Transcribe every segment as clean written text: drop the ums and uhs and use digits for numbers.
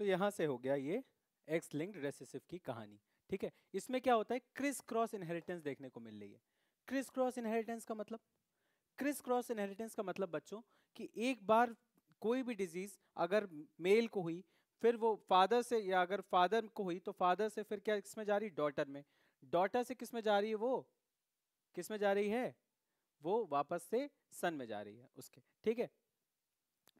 तो यहाँ से हो गया ये एक्स लिंक्ड रेसेसिव की कहानी। ठीक है, इसमें क्या होता है, क्रिस क्रॉस इनहेरिटेंस देखने को मिल रही है। क्रिस क्रॉस इनहेरिटेंस का मतलब, क्रिस क्रॉस इनहेरिटेंस का मतलब बच्चों कि एक बार कोई भी डिजीज अगर मेल को हुई, फिर वो फादर से, या अगर फादर को हुई तो फादर से फिर क्या किसमें जा रही है, डॉटर में, डॉटर से किसमें जा रही है, वो किसमें जा रही है, वो वापस से सन में जा रही है उसके। ठीक है,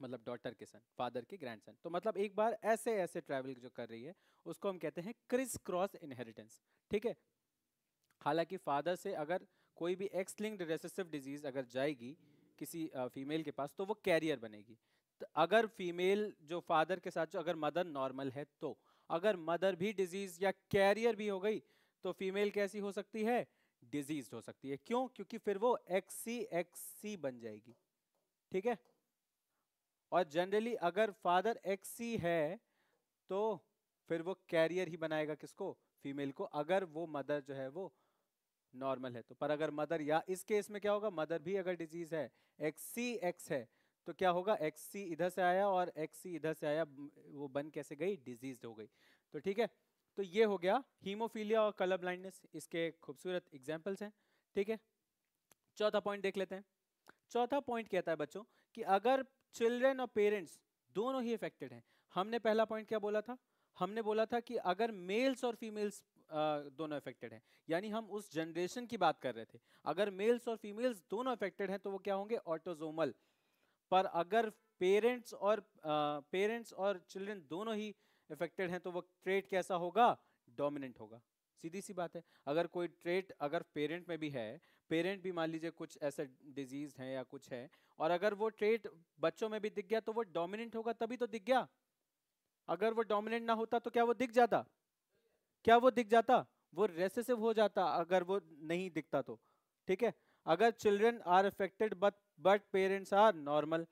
मतलब डॉटर के सन, फादर के ग्रैंडसन। तो मतलब एक बार ऐसे ऐसे ट्रैवल जो कर रही है उसको हम कहते हैं क्रिस क्रॉस इनहेरिटेंस। ठीक है, हालांकि फादर से अगर कोई भी एक्स लिंक्ड रिसेसिव डिजीज अगर जाएगी किसी फीमेल के पास तो वो कैरियर बनेगी। तो अगर फीमेल जो फादर के साथ जो अगर मदर नॉर्मल है, तो अगर मदर भी डिजीज या कैरियर भी हो गई तो फीमेल कैसी हो सकती है, डिजीज हो सकती है। क्यों? क्योंकि फिर वो XC बन जाएगी। ठीक है, और जनरली अगर फादर XC है तो फिर वो कैरियर ही बनाएगा किसको, फीमेल को, अगर वो मदर जो है वो नॉर्मल है तो। पर अगर मदर, या इस केस में क्या होगा, मदर भी अगर डिजीज है XCX है तो क्या होगा, XC इधर से आया और XC इधर से आया, वो बन कैसे गई, डिजीज हो गई। तो ठीक है, तो ये हो गया हीमोफीलिया और कलर ब्लाइंडनेस, इसके खूबसूरत एग्जाम्पल्स हैं। ठीक है, चौथा पॉइंट देख लेते हैं। चौथा पॉइंट कहता है बच्चों कि अगर चिल्ड्रेन और पेरेंट्स दोनों ही अफेक्टेड हैं, हमने पहला पॉइंट क्या बोला था, हमने बोला था कि अगर मेल्स और फीमेल्स दोनों अफेक्टेड हैं, यानी हम उस जनरेशन की बात कर रहे थे, अगर मेल्स और फीमेल्स दोनों अफेक्टेड हैं तो वो क्या होंगे, ऑटोसोमल। पर अगर पेरेंट्स और चिल्ड्रेन दोनों ही अफेक्टेड हैं तो वो ट्रेट कैसा होगा, डोमिनेंट होगा। सीधी सी बात है, अगर कोई ट्रेट अगर पेरेंट में भी है, पेरेंट भी मान लीजिए कुछ ऐसा डिजीज है या कुछ है, और अगर वो ट्रेट बच्चों में भी दिख गया तो वो डोमिनेंट होगा, तभी तो दिख गया। अगर वो डोमिनेंट ना होता तो क्या वो दिख जाता, क्या वो दिख जाता, वो रेसेसिव हो जाता अगर वो नहीं दिखता तो। ठीक है, अगर children are affected but parents are normal,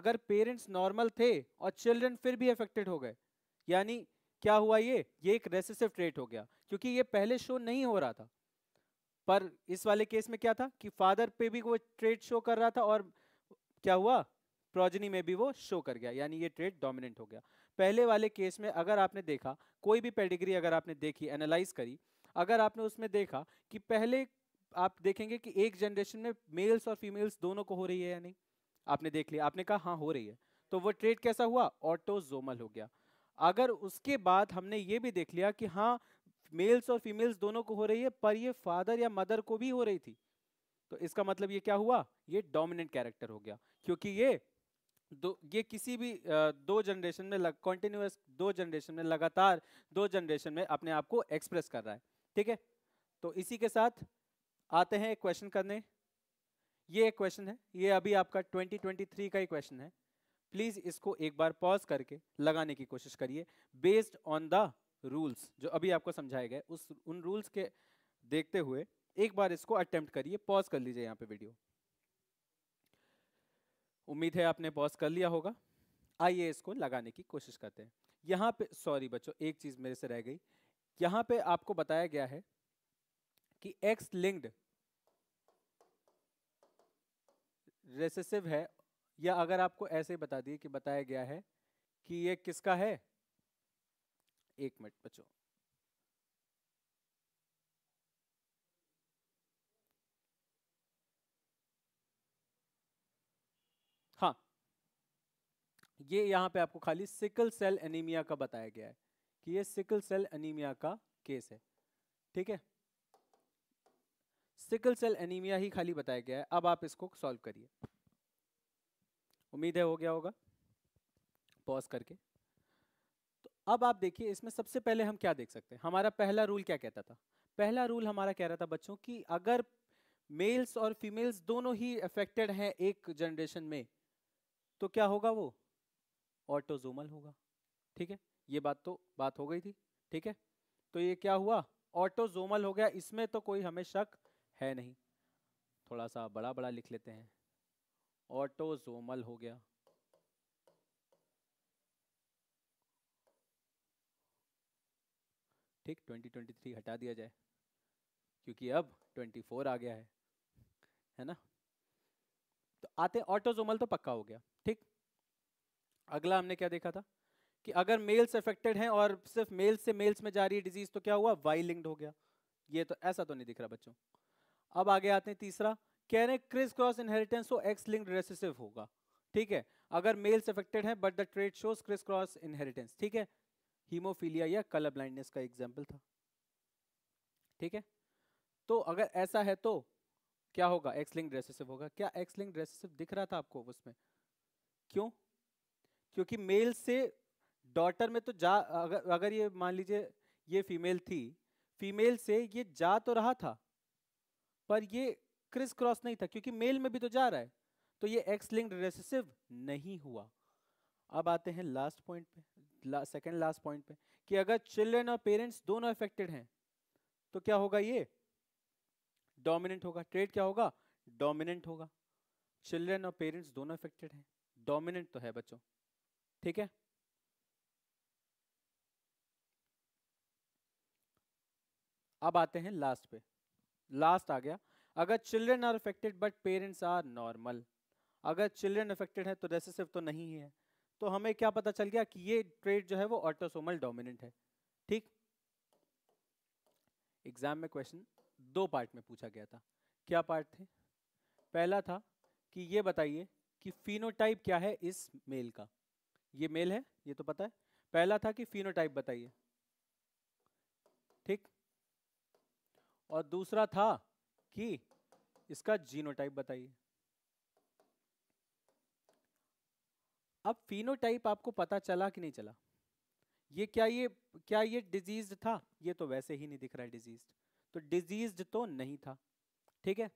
अगर पेरेंट्स नॉर्मल थे और चिल्ड्रेन फिर भी अफेक्टेड हो गए, यानी क्या हुआ, ये एक रेसेसिव ट्रेट हो गया, क्योंकि ये पहले शो नहीं हो रहा था। पर इस वाले केस में क्या था कि फादर पे भी वो ट्रेट शो कर रहा था और क्या हुआ, प्रोजेनी में भी वो शो कर गया, यानी ये ट्रेट डोमिनेंट हो गया। पहले वाले केस में अगर आपने देखा, कोई भी पेडिग्री अगर आपने देखी, एनालाइज करी, अगर आपने उसमें देखा कि पहले आप देखेंगे कि एक जनरेशन में मेल्स और फीमेल्स दोनों को हो रही है या नहीं, आपने देख लिया, आपने कहा हाँ हो रही है, तो वो ट्रेट कैसा हुआ, ऑटोसोमल हो गया। अगर उसके बाद हमने ये भी देख लिया कि हाँ मेल्स और फीमेल्स दोनों को हो रही है, पर ये फादर या मदर को भी हो रही थी, तो इसका मतलब ये क्या हुआ, ये डोमिनेंट कैरेक्टर हो गया, क्योंकि ये किसी भी दो जनरेशन में कंटिन्यूअस दो जनरेशन में लगातार दो जनरेशन में अपने आप को एक्सप्रेस कर रहा है। ठीक है, तो इसी के साथ आते हैं एक क्वेश्चन करने। ये एक क्वेश्चन है, ये अभी आपका 2023 का ही क्वेश्चन है। प्लीज इसको एक बार पॉज करके लगाने की कोशिश करिए, बेस्ड ऑन द रूल्स जो अभी आपको समझाए गए, उन रूल्स के देखते हुए एक बार इसको अटेम्प्ट करिए। पॉज कर लीजिए यहाँ पे वीडियो, उम्मीद है आपने पॉज कर लिया होगा। आइए इसको लगाने की कोशिश करते हैं। यहाँ पे सॉरी बच्चों, एक चीज मेरे से रह गई, यहाँ पे आपको बताया गया है कि एक्स लिंक्ड रेसेसिव है, या अगर आपको ऐसे बता दिए कि बताया गया है कि ये किसका है, एक मिनट बच्चों, हाँ ये यहां पे आपको खाली सिकल सेल एनीमिया का बताया गया है कि ये सिकल सेल एनीमिया का केस है। ठीक है, सिकल सेल एनीमिया ही खाली बताया गया है। अब आप इसको सॉल्व करिए, उम्मीद है हो गया होगा पॉज करके। तो अब आप देखिए, इसमें सबसे पहले हम क्या देख सकते हैं, हमारा पहला रूल क्या कहता था, पहला रूल हमारा कह रहा था बच्चों कि अगर मेल्स और फीमेल्स दोनों ही अफेक्टेड हैं एक जनरेशन में तो क्या होगा, वो ऑटोसोमल होगा। ठीक है, ये बात हो गई थी। ठीक है, तो ये क्या हुआ, ऑटोसोमल हो गया, इसमें तो कोई हमें शक है नहीं। थोड़ा सा बड़ा बड़ा लिख लेते हैं, ऑटोसोमल हो गया। ठीक, 2023 हटा दिया जाए क्योंकि अब 24 आ गया है ना। तो आते ऑटोसोमल तो पक्का हो गया। ठीक, अगला हमने क्या देखा था कि अगर मेल्स अफेक्टेड हैं और सिर्फ मेल्स से मेल्स में जा रही है डिजीज तो क्या हुआ, वाई लिंक्ड हो गया। ये तो ऐसा तो नहीं दिख रहा बच्चों। अब आगे आते हैं तीसरा, कह रहे हैं क्रिस क्रॉस इनहेरिटेंस तो एक्स लिंक्ड रिसेसिव होगा, ठीक है, अगर मेल्स अफेक्टेड है but the trait shows criss cross inheritance, ठीक है। हीमोफीलिया या कलर ब्लाइंडनेस का एग्जाम्पल था, ठीक है। तो अगर ऐसा है तो क्या होगा, एक्स लिंक्ड रिसेसिव होगा। क्या एक्स लिंक्ड रिसेसिव दिख रहा था आपको उसमें, क्यों? क्योंकि मेल से डॉटर में तो जा, अगर ये मान लीजिए ये फीमेल थी, फीमेल से ये जा तो रहा था पर ये क्रिस क्रॉस नहीं था क्योंकि मेल में भी तो जा रहा है, तो ये एक्स लिंक्ड रिसेसिव नहीं हुआ। अब आते हैं लास्ट पॉइंट पे, सेकंड लास्ट पॉइंट पे, कि अगर चिल्ड्रन और पेरेंट्स दोनों अफेक्टेड हैं तो क्या होगा, ये डोमिनेंट होगा। ट्रेड क्या होगा, डोमिनेंट होगा। चिल्ड्रन और पेरेंट्स दोनों अफेक्टेड हैं, डोमिनेंट तो है बच्चों, ठीक है। अब आते हैं लास्ट पे, लास्ट आ गया, अगर children are affected but parents are normal. अगर चिल्ड्रन अफेक्टेड है तो रिसेसिव तो नहीं है, तो हमें क्या पता चल गया कि ये ट्रेड जो है वो ऑटोसोमल डोमिनेंट है, ठीक। एग्जाम में क्वेश्चन दो पार्ट में पूछा गया था, क्या पार्ट थे? पहला था कि ये बताइए कि फिनोटाइप क्या है इस मेल का, ये मेल है ये तो पता है, पहला था कि फिनोटाइप बताइए, ठीक। और दूसरा था कि इसका जीनोटाइप बताइए। अब फिनोटाइप आपको पता चला कि नहीं चला, ये क्या डिजीज्ड था? ये तो वैसे ही नहीं दिख रहा है डिजीज्ड, तो डिजीज्ड तो नहीं था, ठीक है,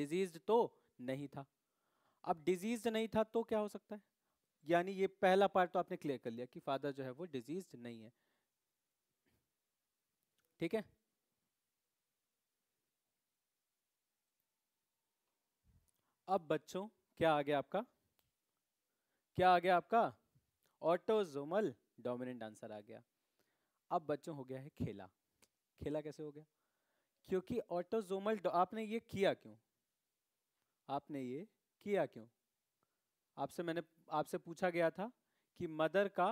डिजीज्ड तो नहीं था। अब डिजीज्ड नहीं था तो क्या हो सकता है, यानी ये पहला पार्ट तो आपने क्लियर कर लिया कि फादर जो है वो डिजीज्ड नहीं है, ठीक है। अब बच्चों क्या आ गया आपका, क्या आ गया आपका, ऑटोसोमल डोमिनेंट आंसर आ गया। अब बच्चों हो गया है खेला, खेला कैसे हो गया? क्योंकि ऑटोसोमल, आपने ये किया क्यों, आपने ये किया क्यों? आपसे पूछा गया था कि मदर का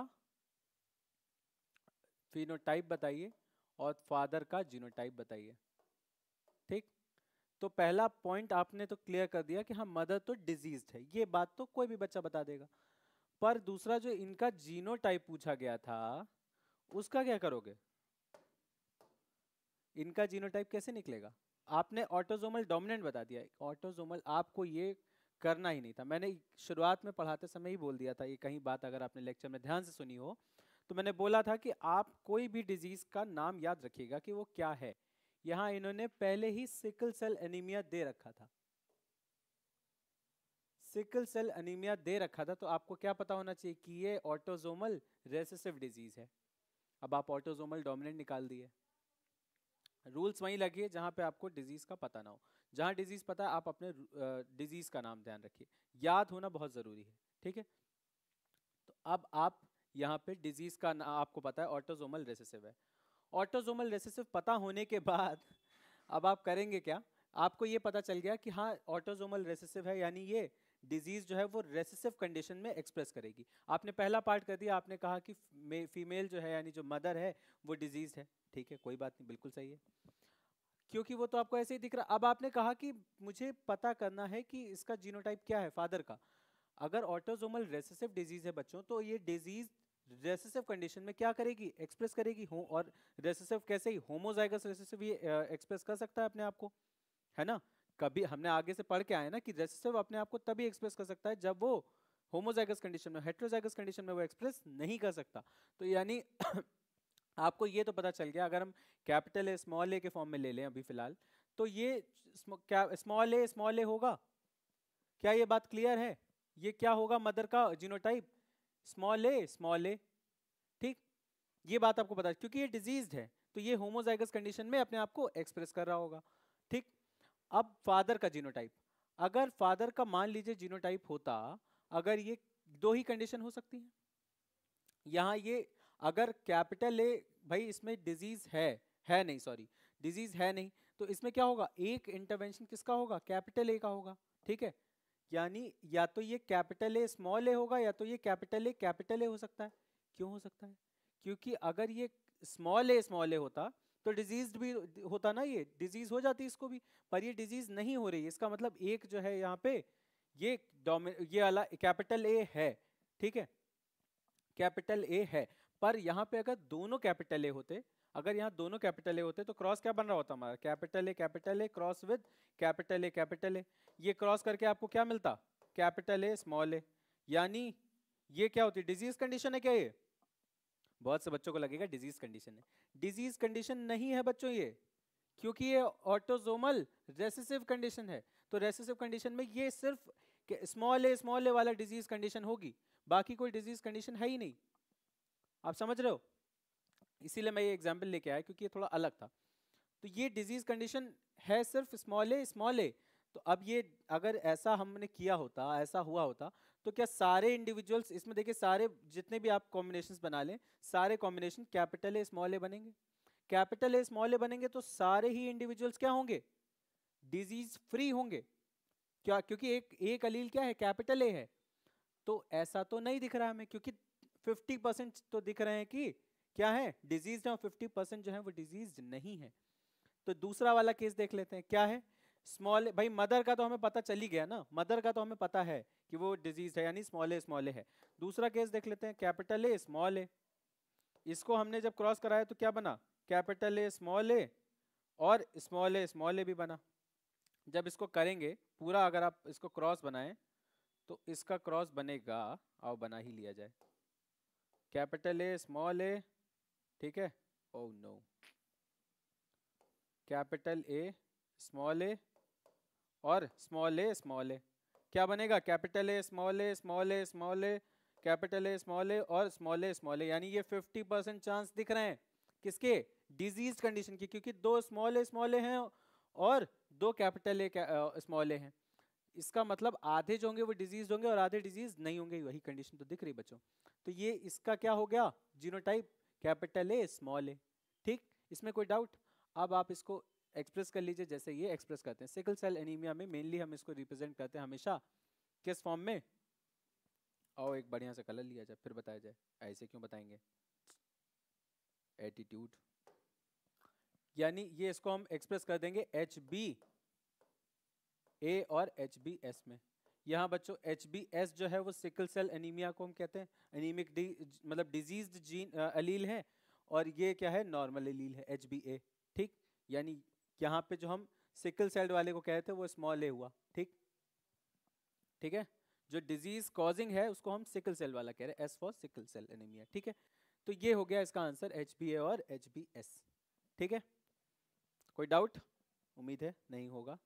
फिनोटाइप बताइए और फादर का जीनोटाइप बताइए, ठीक। तो पहला पॉइंट आपने तो क्लियर कर दिया कि हाँ मदर तो डिजीज्ड है, ये बात तो कोई भी बच्चा बता देगा, पर दूसरा जो इनका जीनोटाइप पूछा गया था उसका क्या करोगे, इनका जीनोटाइप कैसे निकलेगा? आपने ऑटोसोमल डोमिनेंट बता दिया, ऑटोसोमल आपको ये करना ही नहीं था। मैंने शुरुआत में पढ़ाते समय ही बोल दिया था, ये कहीं बात अगर आपने लेक्चर में ध्यान से सुनी हो तो मैंने बोला था कि आप कोई भी डिजीज का नाम याद रखिएगा कि वो क्या है। यहाँ इन्होंने पहले ही सिकल सेल एनीमिया दे रखा था, सिकल सेल एनीमिया दे रखा था, तो आपको क्या पता होना चाहिए कि ये ऑटोसोमल रेसेसिव डिजीज है। अब आप ऑटोसोमल डोमिनेंट निकाल दिए, रूल्स वहीं लगिए जहाँ पे आपको डिजीज का पता ना हो, जहाँ डिजीज पता है आप अपने डिजीज का नाम ध्यान रखिए, याद होना बहुत जरूरी है, ठीक है। तो अब आप यहाँ पे डिजीज का आपको पता है ऑटोसोमल रेसेसिव है, ऑटोसोमल रेसेसिव पता होने के बाद अब आप करेंगे क्या, आपको ये पता चल गया कि हाँ ऑटोसोमल रेसेसिव है, यानी ये डिजीज जो है वो रेसेसिव कंडीशन में एक्सप्रेस करेगी। आपने पहला पार्ट कर दिया, आपने कहा कि फीमेल जो है यानी जो मदर है वो डिजीज है, ठीक है, कोई बात नहीं, बिल्कुल सही है, क्योंकि वो तो आपको ऐसे ही दिख रहा। अब आपने कहा कि मुझे पता करना है कि इसका जीनोटाइप क्या है फादर का। अगर ऑटोसोमल रेसेसिव डिजीज है बच्चों तो ये डिजीज रेसेसिव कंडीशन में क्या करेगी, एक्सप्रेस करेगी, और रेसेसिव कैसे ही होमोजाइगस रेसेसिव ये एक्सप्रेस कर सकता है अपने आप को, है ना। कभी हमने आगे से पढ़ के आए ना कि रेसेसिव अपने आप को तभी एक्सप्रेस कर सकता है जब वो होमोजाइगस कंडीशन में, हेटेरोजाइगस कंडीशन में वो एक्सप्रेस नहीं कर सकता। तो यानी आपको ये तो पता चल गया, अगर हम कैपिटल ए स्मॉल ए के फॉर्म में ले लें अभी फिलहाल, तो ये स्मॉल ए होगा। क्या ये बात क्लियर है? ये क्या होगा मदर का जीनोटाइप, स्मॉल ए, ठीक। ये बात आपको पता है क्योंकि ये डिजीज्ड है तो ये होमोजाइगस कंडीशन में अपने आप को एक्सप्रेस कर रहा होगा, ठीक। अब फादर का जीनोटाइप, अगर फादर का मान लीजिए जीनोटाइप होता, अगर ये दो ही कंडीशन हो सकती है। यहाँ ये अगर कैपिटल ए, भाई इसमें डिजीज है नहीं, सॉरी डिजीज है नहीं, तो इसमें क्या होगा, एक इंटरवेंशन किसका होगा, कैपिटल ए का होगा, ठीक है। यानी या तो ये कैपिटल ए स्मॉल ए होगा या तो ये कैपिटल ए हो सकता है। क्यों हो सकता है? क्योंकि अगर ये स्मॉल ए होता तो डिजीज भी होता ना, ये डिजीज हो जाती इसको भी, पर ये डिजीज नहीं हो रही है। इसका मतलब एक जो है यहाँ पे ये वाला कैपिटल ए है, ठीक है, कैपिटल ए है। पर यहाँ पे अगर दोनों कैपिटल ए होते, अगर यहाँ दोनों कैपिटल ए होते तो क्रॉस क्या बन रहा होता हमारा, capital A cross with capital A. ये क्रॉस करके आपको क्या मिलता, कैपिटल ए स्मॉल ए। यानी ये क्या होती है, डिजीज कंडीशन है क्या ये? बहुत से बच्चों को लगेगा डिजीज कंडीशन है, डिजीज कंडीशन नहीं है बच्चों ये, क्योंकि ये ऑटोसोमल रेसेसिव कंडीशन है। तो रेसेसिव कंडीशन में ये सिर्फ स्मॉल ए वाला डिजीज कंडीशन होगी, बाकी कोई डिजीज कंडीशन है ही नहीं। आप समझ रहे हो? इसीलिए मैं ये एग्जाम्पल लेके आया क्योंकि ये थोड़ा अलग था। तो ये डिजीज कंडीशन है सिर्फ स्मॉल ए। तो अब ये अगर ऐसा हमने किया होता, ऐसा हुआ होता तो क्या सारे इंडिविजुअल्स इसमें, देखिए सारे जितने भी आप कॉम्बिनेशंस बना लें, सारे combination capital A small A बनेंगे। कैपिटल ए स्मॉल ए बनेंगे तो सारे ही इंडिविजुअल्स क्या होंगे, डिजीज फ्री होंगे। क्या? क्योंकि एक अलील क्या है, कैपिटल ए है। तो ऐसा तो नहीं दिख रहा हमें, क्योंकि 50% तो दिख रहे हैं कि क्या है, डिजीज है, और 50% जो है वो डिजीज नहीं है। तो दूसरा वाला केस देख लेते हैं, क्या है, स्मॉल। भाई मदर का तो हमें पता चली गया ना, मदर का तो हमें पता है कि वो डिजीज है, यानी स्मॉल ए है। दूसरा केस देख लेते हैं, कैपिटल ए स्मॉल ए। इसको हमने जब क्रॉस कराया तो क्या बना, कैपिटल ए स्मॉल ए, और स्मॉल ए भी बना। जब इसको करेंगे पूरा, अगर आप इसको क्रॉस बनाएं तो इसका क्रॉस बनेगा, आओ बना ही लिया जाए, कैपिटल ए स्मॉल ए, ठीक है, oh no, capital A small A और स्मॉल ए। क्या बनेगा, capital A small A, capital A small A और स्मॉल ए। यानी ये 50% चांस दिख रहे हैं किसके, डिजीज कंडीशन की, क्योंकि दो स्मॉल ए हैं और दो कैपिटल ए स्मॉल ए हैं। इसका मतलब आधे जो होंगे वो डिजीज होंगे और आधे डिजीज नहीं होंगे, वही कंडीशन तो दिख रही बच्चों। तो ये इसका क्या हो गया, genotype capital A small A, ठीक, इसमें कोई डाउट। अब आप इसको एक्सप्रेस कर लीजिए जैसे ये एक्सप्रेस करते हैं। सिकल सेल एनीमिया में मेनली हम इसको रिप्रेजेंट करते हैं हमेशा किस फॉर्म में, और एक बढ़िया सा कलर लिया जाए फिर बताया जाए, ऐसे क्यों बताएंगे, एटीट्यूड। यानी ये इसको हम एक्सप्रेस कर देंगे HbA और HbS में। यहाँ बच्चों HbS जो है वो सिकल सेल एनीमिया को हम कहते हैं, एनीमिक मतलब डिजीज्ड जीन अलील है, और ये क्या है, नॉर्मल अलील है HbA, ठीक। यानी यहाँ पे जो हम सिकल सेल वाले को कहते हैं वो स्मॉल ए हुआ, ठीक ठीक है। जो डिजीज कॉजिंग है उसको हम सिकल सेल वाला कह रहे हैं, S for sickle cell anaemia, ठीक है। तो ये हो गया इसका आंसर, HbA और HbS, ठीक है। कोई डाउट, उम्मीद है नहीं होगा।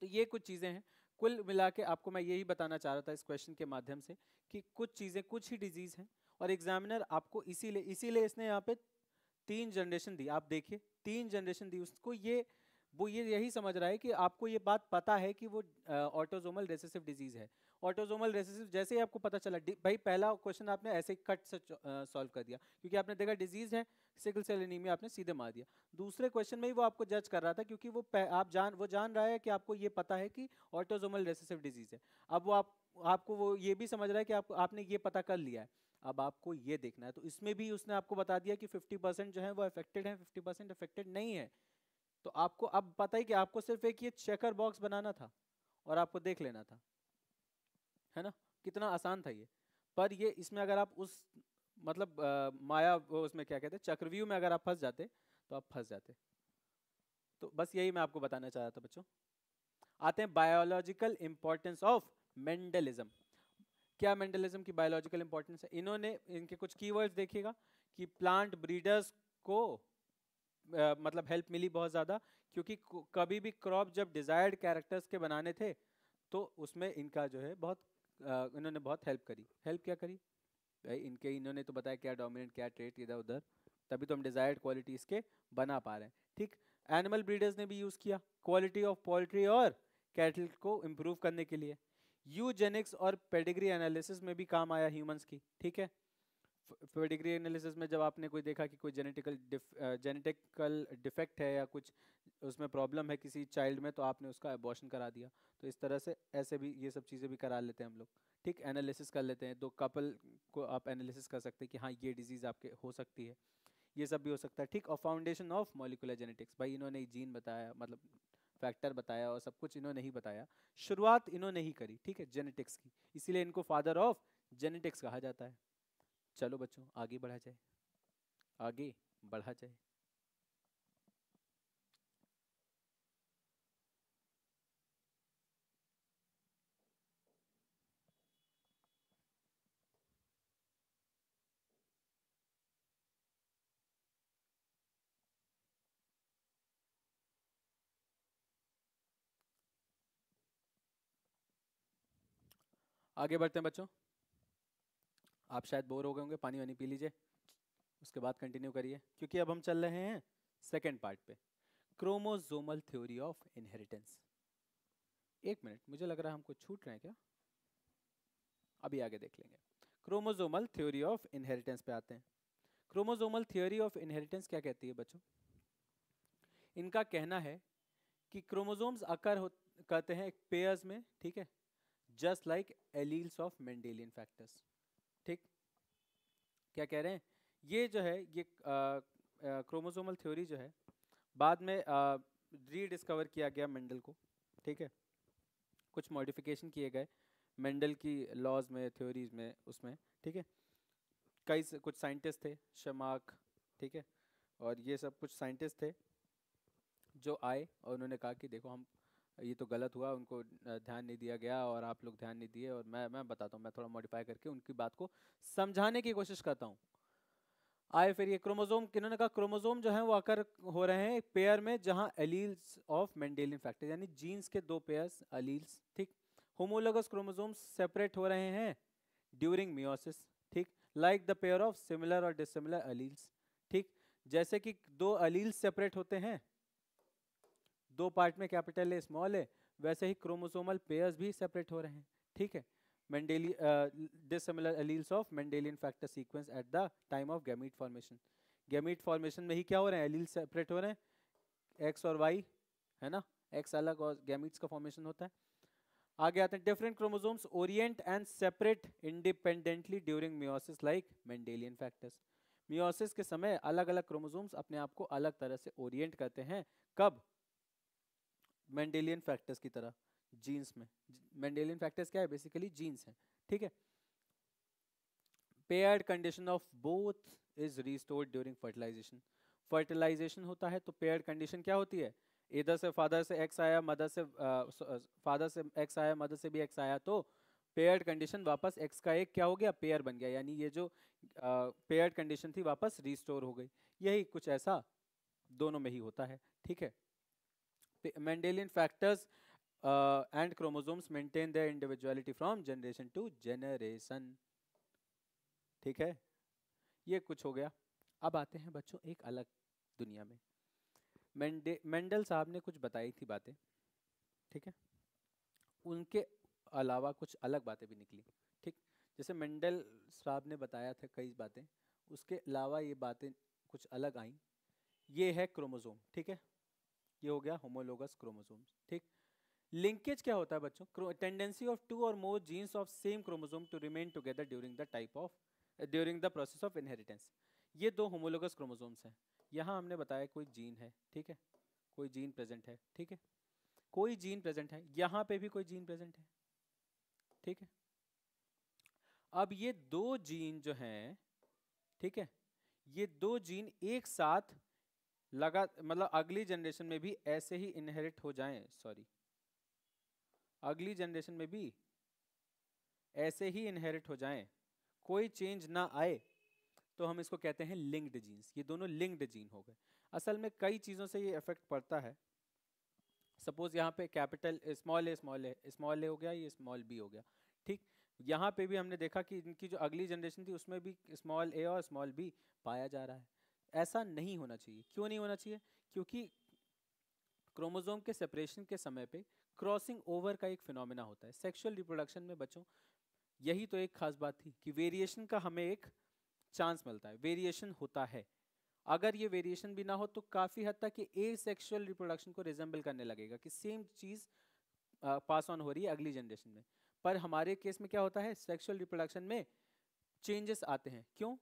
तो ये कुछ चीज़ें हैं, कुल मिला के आपको मैं यही बताना चाह रहा था इस क्वेश्चन के माध्यम से कि कुछ चीज़ें, कुछ ही डिजीज़ हैं, और एग्जामिनर आपको इसीलिए इसने यहाँ पे 3 जनरेशन दी। आप देखिए 3 जनरेशन दी उसको, ये यही समझ रहा है कि आपको ये बात पता है कि वो ऑटोसोमल रेसेसिव डिजीज़ है। ऑटोसोमल रेसेसिव जैसे ही आपको पता चला, भाई पहला क्वेश्चन आपने ऐसे कट से सॉल्व कर दिया, क्योंकि आपने देखा डिजीज़ है सिकल सेल एनीमिया, आपने सीधे मार दिया। दूसरे क्वेश्चन में ही वो आपको जज कर रहा था, क्योंकि वो जान रहा है कि आपको ये पता है कि ऑटोसोमल रेसेसिव डिजीज़ है। अब वो आपको ये भी समझ रहा है कि आपने ये पता कर लिया है, अब आपको ये देखना है। तो इसमें भी उसने आपको बता दिया कि 50% जो है वो अफेक्टेड है, 50% अफेक्टेड नहीं है। तो आपको अब पता है कि आपको सिर्फ एक ये चेकर बॉक्स बनाना था और आपको देख लेना था, है ना, कितना आसान था ये। पर ये इसमें अगर आप उस मतलब माया उसमें क्या कहते हैं, चक्रव्यूह में अगर आप फंस जाते तो आप फंस जाते। तो बस यही मैं आपको बताना चाह रहा था बच्चों। आते हैं बायोलॉजिकल इंपॉर्टेंस ऑफ मेंडलिज्म। क्या मेंडलिज्म की बायोलॉजिकल इंपॉर्टेंस है? इन्होंने इनके कुछ कीवर्ड्स देखिएगा कि प्लांट ब्रीडर्स को मतलब हेल्प मिली बहुत ज़्यादा, क्योंकि कभी भी क्रॉप जब डिजायर्ड कैरेक्टर्स के बनाने थे तो उसमें इनका जो है बहुत इन्होंने बहुत हेल्प करी। हेल्प क्या करी भाई इनके, इन्होंने तो बताया क्या डोमिनेंट, क्या ट्रेट, इधर उधर, तभी तो हम डिजायर्ड क्वालिटी इसके बना पा रहे हैं, ठीक। एनिमल ब्रीडर्स ने भी यूज़ किया क्वालिटी ऑफ पोल्ट्री और कैटल को इम्प्रूव करने के लिए। यूजेनिक्स और पेडिग्री एनालिसिस में भी काम आया ह्यूमंस की, ठीक है। पेडिग्री एनालिसिस में जब आपने कोई देखा कि कोई जेनेटिकल डिफेक्ट है या कुछ उसमें प्रॉब्लम है किसी चाइल्ड में, तो आपने उसका एबॉर्शन करा दिया। तो इस तरह से ऐसे भी ये सब चीज़ें भी करा लेते हैं हम लोग, ठीक। एनालिसिस कर लेते हैं, दो कपल को आप एनालिसिस कर सकते हैं कि हाँ ये डिजीज़ आपके हो सकती है, ये सब भी हो सकता है, ठीक। और फाउंडेशन ऑफ मॉलिकुलर जेनेटिक्स, भाई इन्होंने जीन बताया, मतलब फैक्टर बताया और सब कुछ इन्होंने ही बताया, शुरुआत इन्होंने ही करी, ठीक है, जेनेटिक्स की, इसीलिए इनको फादर ऑफ जेनेटिक्स कहा जाता है। चलो बच्चों आगे बढ़ा जाए, आगे बढ़ा जाए। आगे बढ़ते हैं बच्चों, आप शायद बोर हो गए होंगे, पानी वानी पी लीजिए, उसके बाद कंटिन्यू करिए, क्योंकि अब हम चल रहे हैं सेकंड पार्ट पे, क्रोमोसोमल थ्योरी ऑफ इनहेरिटेंस। एक मिनट, मुझे लग रहा है हम कुछ छूट रहे हैं क्या, अभी आगे देख लेंगे। क्रोमोसोमल थ्योरी ऑफ इनहेरिटेंस पे आते हैं। क्रोमोसोमल थ्योरी ऑफ इनहेरिटेंस क्या कहती है बच्चों? इनका कहना है कि क्रोमोसोम्स आकर कहते हैं पेयर्स में, ठीक है, just like alleles of Mendelian factors, ठीक। क्या कह रहे हैं ये जो है, ये क्रोमोसोमल थ्योरी जो है बाद में रीडिस्कवर किया गया मेंडल को, ठीक है, कुछ मॉडिफिकेशन किए गए मेंडल की लॉज में, थ्योरीज में, उसमें, ठीक है। कई कुछ साइंटिस्ट थे, शमाक, ठीक है, और ये सब कुछ साइंटिस्ट थे जो आए और उन्होंने कहा कि देखो हम ये तो गलत हुआ, उनको ध्यान नहीं दिया गया और आप लोग ध्यान नहीं दिए, और मैं बताता हूँ, मैं थोड़ा मॉडिफाई करके उनकी बात को समझाने की कोशिश करता हूँ। आए फिर ये क्रोमोसोम, इन्होंने कहा क्रोमोसोम जो है वो आकर हो रहे हैं पेयर में जहाँ एलील्स ऑफ मेंडेलियन फैक्टर, यानी जीन्स के दो पेयर्स एलील्स, ठीक। होमोलोगस क्रोमोसोम्स सेपरेट हो रहे हैं ड्यूरिंग मियोसिस, ठीक, like the pair of similar और डिसिमिलर एलील्स, ठीक, जैसे कि दो एलील्स सेपरेट होते हैं, दो पार्ट में, कैपिटल है स्मॉल है, वैसे ही क्रोमोसोमल पेयर्स भी सेपरेट हो रहे हैं, ठीक है। Dissimilar alleles of Mendelian factor sequence at the time of gamete formation, gamete formation में ही क्या हो रहे हैं, एलील सेपरेट हो रहे हैं, एक्स और वाई, है ना, एक्स अलग और गैमीट्स का फॉर्मेशन होता है। आगे आते हैं, different chromosomes orient and separate independently during meiosis like Mendelian factors, meiosis के समय अलग अलग क्रोमोसोम्स अपने आप को अलग तरह से ओरिएंट करते हैं, कब, मेंडेलियन फैक्टर्स की तरह जीन्स में। मेंडेलियन फैक्टर्स क्या है, बेसिकली जीन्स है, ठीक है। Paired condition of both is restored during fertilization, fertilization होता है तो पेयर्ड कंडीशन क्या होती है, इधर से फादर से एक्स आया, मदर से फादर से एक्स आया, मदर से भी एक्स आया, तो पेयर्ड कंडीशन वापस एक्स का एक क्या हो गया, पेयर बन गया, यानी ये जो पेयर्ड कंडीशन थी वापस रिस्टोर हो गई। यही कुछ ऐसा दोनों में ही होता है, ठीक है। Mendelian factors and chromosomes maintain their individuality from generation to generation, ठीक है। ये कुछ हो गया। अब आते हैं बच्चों एक अलग दुनिया में। मेंडल साहब ने कुछ बताई थी बातें, ठीक है, उनके अलावा कुछ अलग बातें भी निकली, ठीक। जैसे मेंडल साहब ने बताया था कई बातें, उसके अलावा ये बातें कुछ अलग आई। ये है क्रोमोसोम, ठीक है, ये हो गया होमोलोगस क्रोमोसोम्स, ठीक। लिंकेज क्या होता है बच्चों, टेंडेंसी ऑफ टू और more genes of same chromosome to remain together during the process of inheritance. ये दो होमोलोगस क्रोमोसोम्स हैं, यहाँ हमने बताया कोई जीन है, ठीक है, कोई जीन प्रेजेंट है, ठीक है, कोई जीन प्रेजेंट है, यहाँ पे भी कोई जीन प्रेजेंट है, ठीक है। अब ये दो जीन जो हैं, ठीक है, ये दो जीन एक साथ लगा, मतलब अगली जनरेशन में भी ऐसे ही इनहेरिट हो जाएं, सॉरी, अगली जनरेशन में भी ऐसे ही इनहेरिट हो जाएं, कोई चेंज ना आए, तो हम इसको कहते हैं लिंक्ड जीन्स। ये दोनों लिंक्ड जीन हो गए। असल में कई चीज़ों से ये इफेक्ट पड़ता है। सपोज यहाँ पे कैपिटल स्मॉल ए हो गया, ये स्मॉल बी हो गया, ठीक। यहाँ पे भी हमने देखा कि इनकी जो अगली जनरेशन थी उसमें भी स्मॉल ए और स्मॉल बी पाया जा रहा है। ऐसा नहीं होना चाहिए। क्यों नहीं होना चाहिए? क्योंकि क्रोमोसोम के सेपरेशन के समय पे क्रॉसिंग ओवर का एक फिनोमेना होता है सेक्सुअल रिप्रोडक्शन में। बच्चों यही तो एक खास बात थी कि वेरिएशन का हमें एक चांस मिलता है, वेरिएशन होता है। अगर ये वेरिएशन भी ना हो तो काफ़ी हद तक ये एसेक्सुअल रिप्रोडक्शन को रिजेंबल करने लगेगा कि सेम चीज़ पास ऑन हो रही है अगली जनरेशन में। पर हमारे केस में क्या होता है, सेक्सुअल रिप्रोडक्शन में चेंजेस आते हैं। क्यों?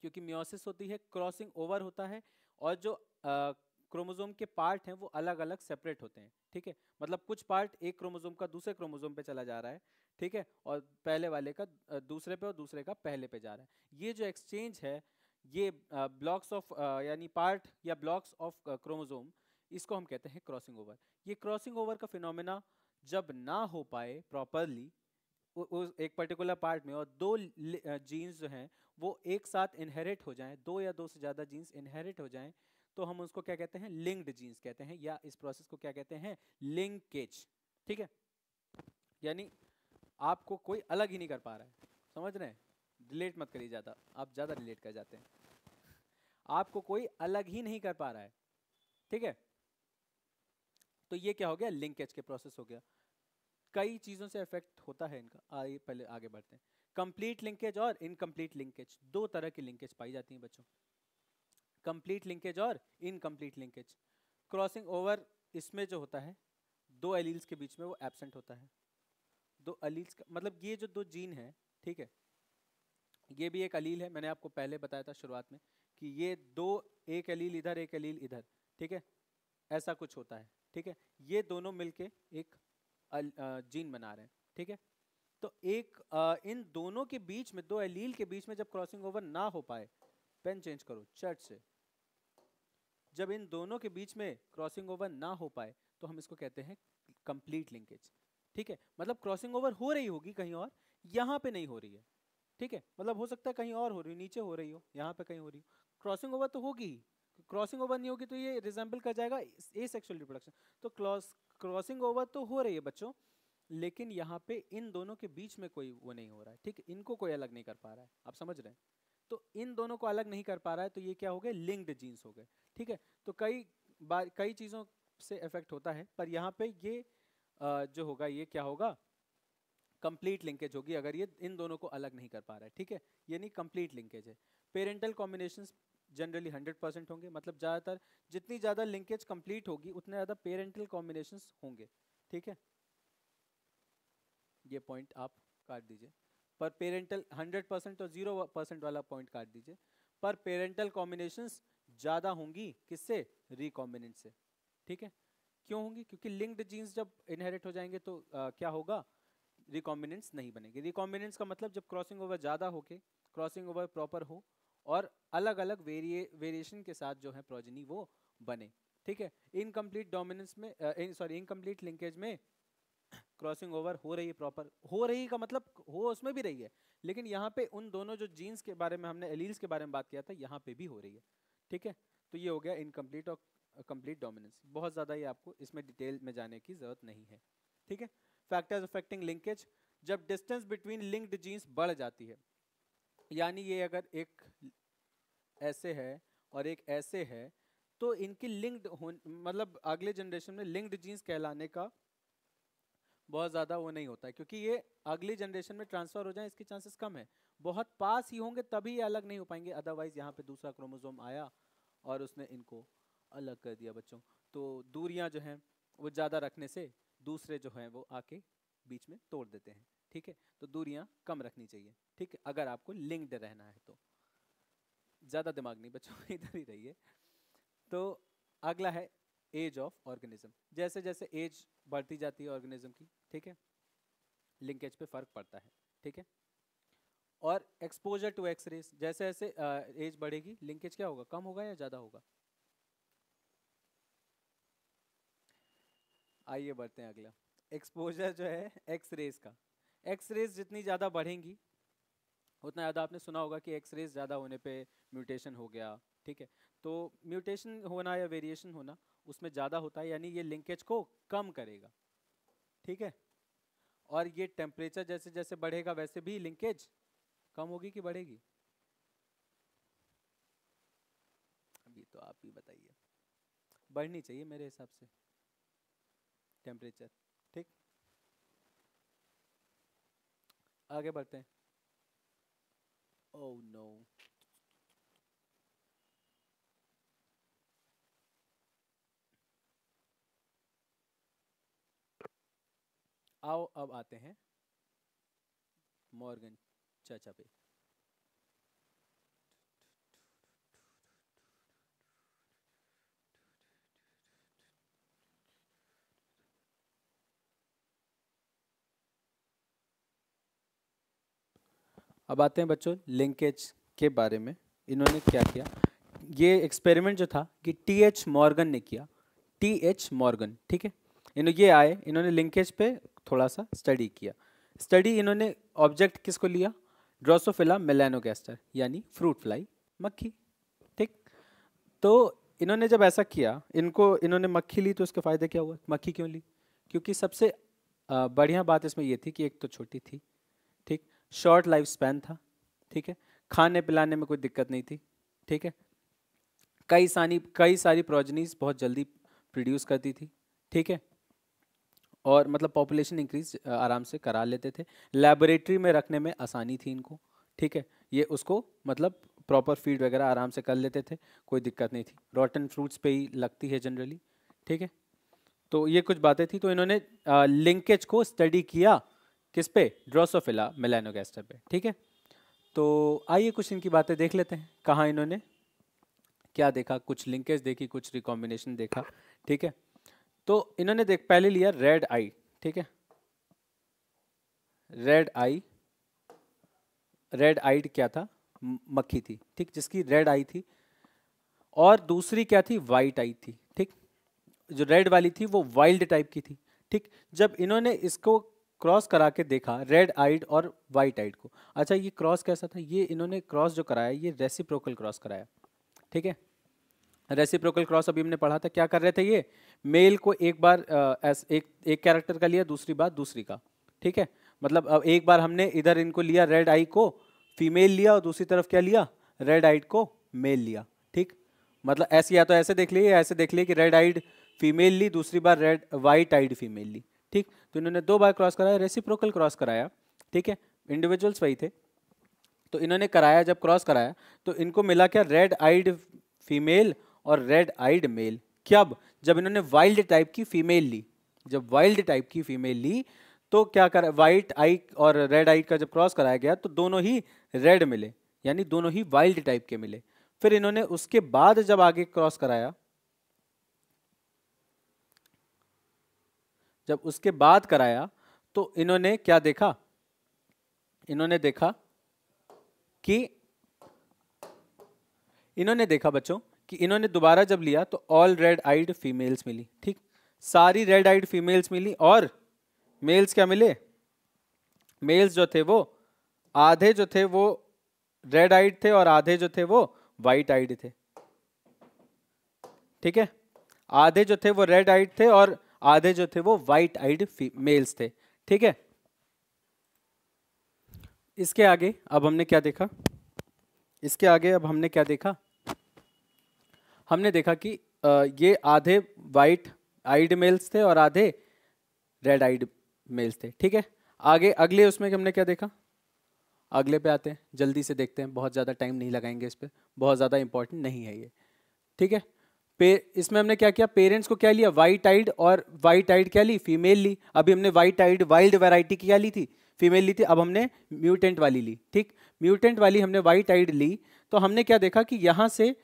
क्योंकि मियोसिस होती है, क्रॉसिंग ओवर होता है और जो क्रोमोसोम के पार्ट हैं वो अलग अलग सेपरेट होते हैं। ठीक है, मतलब कुछ पार्ट एक क्रोमोसोम का दूसरे क्रोमोसोम पे चला जा रहा है, ठीक है, और पहले वाले का दूसरे पे और दूसरे का पहले पे जा रहा है। ये जो एक्सचेंज है ये ब्लॉक्स ऑफ यानी पार्ट या ब्लॉक्स ऑफ क्रोमोसोम, इसको हम कहते हैं क्रॉसिंग ओवर। ये क्रॉसिंग ओवर का फिनोमेना जब ना हो पाए प्रॉपरली उस एक पर्टिकुलर पार्ट में और दो जीन्स जो हैं वो एक साथ इनहेरिट हो जाएं, दो या दो से ज़्यादा जीन्स इनहेरिट हो जाएं, तो हम उसको क्या कहते हैं, लिंक्ड जीन्स कहते हैं, या इस प्रोसेस को क्या कहते हैं, लिंकेज। ठीक है, यानी आपको कोई अलग ही नहीं कर पा रहा है, समझ रहे हैं? रिलेट मत करिए ज़्यादा, आप ज़्यादा रिलेट कर जाते हैं। आपको कोई अलग ही नहीं कर पा रहा है, ठीक है। तो ये क्या हो गया, लिंकेज के प्रोसेस हो गया। कई चीज़ों से इफेक्ट होता है इनका। आइए पहले आगे बढ़ते हैं। कंप्लीट लिंकेज और इनकम्प्लीट लिंकेज, दो तरह की लिंकेज पाई जाती हैं बच्चों, कंप्लीट लिंकेज और इनकम्प्लीट लिंकेज। क्रॉसिंग ओवर इसमें जो होता है दो एलील्स के बीच में वो एब्सेंट होता है। दो एलील्स का मतलब ये जो दो जीन है, ठीक है, ये भी एक एलील है, मैंने आपको पहले बताया था शुरुआत में कि ये दो, एक एलील इधर एक एलील इधर, ठीक है, ऐसा कुछ होता है। ठीक है, ये दोनों मिलके एक जीन बना रहे हैं, ठीक है। तो एक इन दोनों के बीच में, दो एलील के बीच में जब क्रॉसिंग ओवर ना हो पाए, पेन चेंज करो चट से, जब इन दोनों के बीच में क्रॉसिंग ओवर ना हो पाए तो हम इसको कहते हैं कंप्लीट लिंकेज। ठीक है, मतलब क्रॉसिंग ओवर हो रही होगी कहीं और, यहाँ पे नहीं हो रही है। ठीक है, मतलब हो सकता है कहीं और हो रही हो, नीचे हो रही हो, यहाँ पे कहीं हो रही हो, क्रॉसिंग ओवर तो होगी। क्रॉसिंग ओवर नहीं होगी तो ये रिजेंबल कर जाएगा एसेक्सुअल रिप्रोडक्शन। तो क्रॉसिंग ओवर तो हो रही है बच्चों, लेकिन यहाँ पे इन दोनों के बीच में कोई वो नहीं हो रहा है। ठीक है, इनको कोई अलग नहीं कर पा रहा है, आप समझ रहे हैं? तो इन दोनों को अलग नहीं कर पा रहा है, तो ये क्या हो गए, लिंक्ड जीन्स हो गए। ठीक है, तो कई बार कई चीज़ों से इफेक्ट होता है, पर यहाँ पे ये जो होगा ये क्या होगा, कंप्लीट लिंकेज होगी अगर ये इन दोनों को अलग नहीं कर पा रहा है। ठीक है, यानी कंप्लीट लिंकेज है। पेरेंटल कॉम्बिनेशन जनरली 100% होंगे, मतलब ज़्यादातर जितनी ज़्यादा लिंकेज कंप्लीट होगी उतने ज़्यादा पेरेंटल कॉम्बिनेशंस होंगे। ठीक है, ये पॉइंट आप काट दीजिए, पर पेरेंटल 100% और 0% वाला पॉइंट काट दीजिए। पर पेरेंटल कॉम्बिनेशंस ज़्यादा होंगी किससे, रिकॉम्बिनेंट से। ठीक है, क्यों होंगी, क्योंकि लिंक्ड जीन्स जब इनहेरिट हो जाएंगे तो क्या होगा, रिकॉम्बिनेंट्स नहीं बनेंगे। रिकॉम्बिनेंट्स का मतलब जब क्रॉसिंग ओवर ज़्यादा होके, क्रॉसिंग ओवर प्रॉपर हो और अलग अलग वेरिएशन के साथ जो है प्रोजेनी वो बने। ठीक है, इनकम्प्लीट डोमिनेंस में इनकम्प्लीट लिंकेज में क्रॉसिंग ओवर हो रही है, प्रॉपर हो रही का मतलब हो उसमें भी रही है, लेकिन यहाँ पे उन दोनों जो जीन्स के बारे में हमने एलील्स के बारे में बात किया था यहाँ पे भी हो रही है। ठीक है, तो ये हो गया इनकम्प्लीट और कम्प्लीट डोमिनेंस। बहुत ज़्यादा ये आपको इसमें डिटेल में जाने की ज़रूरत नहीं है। ठीक है, फैक्टर्स अफेक्टिंग लिंकेज, जब डिस्टेंस बिटवीन लिंक्ड जीन्स बढ़ जाती है, यानी ये अगर एक ऐसे है और एक ऐसे है तो इनकी लिंक्ड हो, मतलब अगले जनरेशन में लिंक्ड जीन्स कहलाने का बहुत ज़्यादा वो नहीं होता है, क्योंकि ये अगली जनरेशन में ट्रांसफ़र हो जाए इसके चांसेस कम है। बहुत पास ही होंगे तभी ये अलग नहीं हो पाएंगे, अदरवाइज़ यहाँ पे दूसरा क्रोमोसोम आया और उसने इनको अलग कर दिया बच्चों। तो दूरियाँ जो हैं वो ज़्यादा रखने से दूसरे जो हैं वो आके बीच में तोड़ देते हैं। ठीक है, तो दूरियाँ कम रखनी चाहिए। ठीक है, अगर आपको लिंक्ड रहना है तो ज़्यादा दिमाग नहीं बच्चों, इधर ही रहिए। तो अगला है एज ऑफ ऑर्गेनिज्म, जैसे जैसे एज बढ़ती जाती है ऑर्गेनिज्म की, ठीक है, लिंकेज पे फ़र्क पड़ता है। ठीक है, और एक्सपोजर टू एक्सरेज, जैसे जैसे एज बढ़ेगी लिंकेज क्या होगा, कम होगा या ज़्यादा होगा। आइए बढ़ते हैं अगला, एक्सपोजर जो है एक्सरेज का। एक्सरेज जितनी ज़्यादा बढ़ेंगी उतना ज़्यादा, आपने सुना होगा कि एक्सरेज ज़्यादा होने पे म्यूटेशन हो गया। ठीक है, तो म्यूटेशन होना या वेरिएशन होना उसमें ज़्यादा होता है, यानी ये लिंकेज को कम करेगा। ठीक है, और ये टेम्परेचर जैसे जैसे बढ़ेगा वैसे भी लिंकेज कम होगी कि बढ़ेगी, अभी तो आप ही बताइए। बढ़नी चाहिए मेरे हिसाब से टेम्परेचर। ठीक, आगे बढ़ते हैं। ओह नो, आओ अब आते हैं मॉर्गन चाचा पे। अब आते हैं बच्चों लिंकेज के बारे में। इन्होंने क्या किया, ये एक्सपेरिमेंट जो था कि टीएच मॉर्गन ने किया, टीएच मॉर्गन, ठीक है। ये आए, इन्होंने लिंकेज पे थोड़ा सा स्टडी किया। स्टडी इन्होंने ऑब्जेक्ट किसको लिया, ड्रोसोफिला मेलानोगेस्टर यानी फ्रूट फ्लाई, मक्खी, ठीक। तो इन्होंने जब ऐसा किया, इनको इन्होंने मक्खी ली तो उसके फ़ायदे क्या हुआ, मक्खी क्यों ली, क्योंकि सबसे बढ़िया बात इसमें ये थी कि एक तो छोटी थी, ठीक, शॉर्ट लाइफ स्पैन था, ठीक है, खाने पिलाने में कोई दिक्कत नहीं थी, ठीक है, कई सारी प्रोजनीज बहुत जल्दी प्रोड्यूस करती थी, ठीक है, और मतलब पॉपुलेशन इंक्रीज आराम से करा लेते थे। लैबोरेटरी में रखने में आसानी थी इनको, ठीक है, ये उसको मतलब प्रॉपर फीड वगैरह आराम से कर लेते थे, कोई दिक्कत नहीं थी। रॉटन फ्रूट्स पे ही लगती है जनरली, ठीक है। तो ये कुछ बातें थी। तो इन्होंने लिंकेज को स्टडी किया किस पे, ड्रोसोफिला मेलानोगेस्टर पे, ठीक है। तो आइए कुछ इनकी बातें देख लेते हैं, कहाँ इन्होंने क्या देखा। कुछ लिंकेज देखी, कुछ रिकॉम्बिनेशन देखा, ठीक है। तो इन्होंने पहले लिया रेड आई, ठीक है, रेड आई। रेड आईड क्या था, मक्खी थी, ठीक, जिसकी रेड आई थी, और दूसरी क्या थी, वाइट आई थी, ठीक। जो रेड वाली थी वो वाइल्ड टाइप की थी, ठीक। जब इन्होंने इसको क्रॉस करा के देखा, रेड आइड और वाइट आइड को, अच्छा ये क्रॉस कैसा था, ये इन्होंने क्रॉस जो कराया ये रेसिप्रोकल क्रॉस कराया, ठीक है। रेसिप्रोकल क्रॉस अभी हमने पढ़ा था, क्या कर रहे थे ये, मेल को एक बार एक कैरेक्टर का लिया, दूसरी बार दूसरी का, ठीक है। मतलब अब एक बार हमने इधर इनको लिया, रेड आई को फीमेल लिया, और दूसरी तरफ क्या लिया, रेड आइड को मेल लिया, ठीक। मतलब ऐसे या तो ऐसे देख लिए, ऐसे देख लिए कि रेड आइड फीमेल ली, दूसरी बार रेड वाइट आइड फीमेल ली, ठीक। तो इन्होंने दो बार क्रॉस कराया, रेसिप्रोकल क्रॉस कराया, ठीक है, इंडिविजुअल्स वही थे। तो इन्होंने कराया, जब क्रॉस कराया तो इनको मिला क्या, रेड आइड फीमेल और रेड आइड मेल। कब, जब इन्होंने वाइल्ड टाइप की फीमेल ली, जब वाइल्ड टाइप की फीमेल ली तो क्या कर, वाइट आई और रेड आई का जब क्रॉस कराया गया तो दोनों ही रेड मिले, यानी दोनों ही वाइल्ड टाइप के मिले। फिर इन्होंने उसके बाद जब आगे क्रॉस कराया, जब उसके बाद कराया तो इन्होंने क्या देखा, इन्होंने देखा कि बच्चों कि इन्होंने दोबारा जब लिया तो ऑल रेड आइड फीमेल्स मिली, ठीक, सारी रेड आइड फीमेल्स मिली, और मेल्स क्या मिले, मेल्स जो थे वो आधे जो थे वो रेड आइड थे और आधे जो थे वो वाइट आइड थे, ठीक है, आधे जो थे वो रेड आइड थे और आधे जो थे वो वाइट आइड मेल्स थे, ठीक है। इसके आगे अब हमने क्या देखा, इसके आगे अब हमने क्या देखा, हमने देखा कि ये आधे वाइट आइड मेल्स थे और आधे रेड आइड मेल्स थे, ठीक है। आगे अगले उसमें हमने क्या देखा, अगले पे आते हैं, जल्दी से देखते हैं, बहुत ज़्यादा टाइम नहीं लगाएंगे इस पर, बहुत ज़्यादा इंपॉर्टेंट नहीं है ये, ठीक है। इसमें हमने क्या किया, पेरेंट्स को क्या लिया, वाइट आइड, और वाइट आइड क्या ली, फीमेल ली। अभी हमने वाइट आइड वाइल्ड वेराइटी की क्या ली थी, फीमेल ली थी, अब हमने म्यूटेंट वाली ली, ठीक, म्यूटेंट वाली हमने वाइट आइड ली। तो हमने क्या देखा कि यहाँ से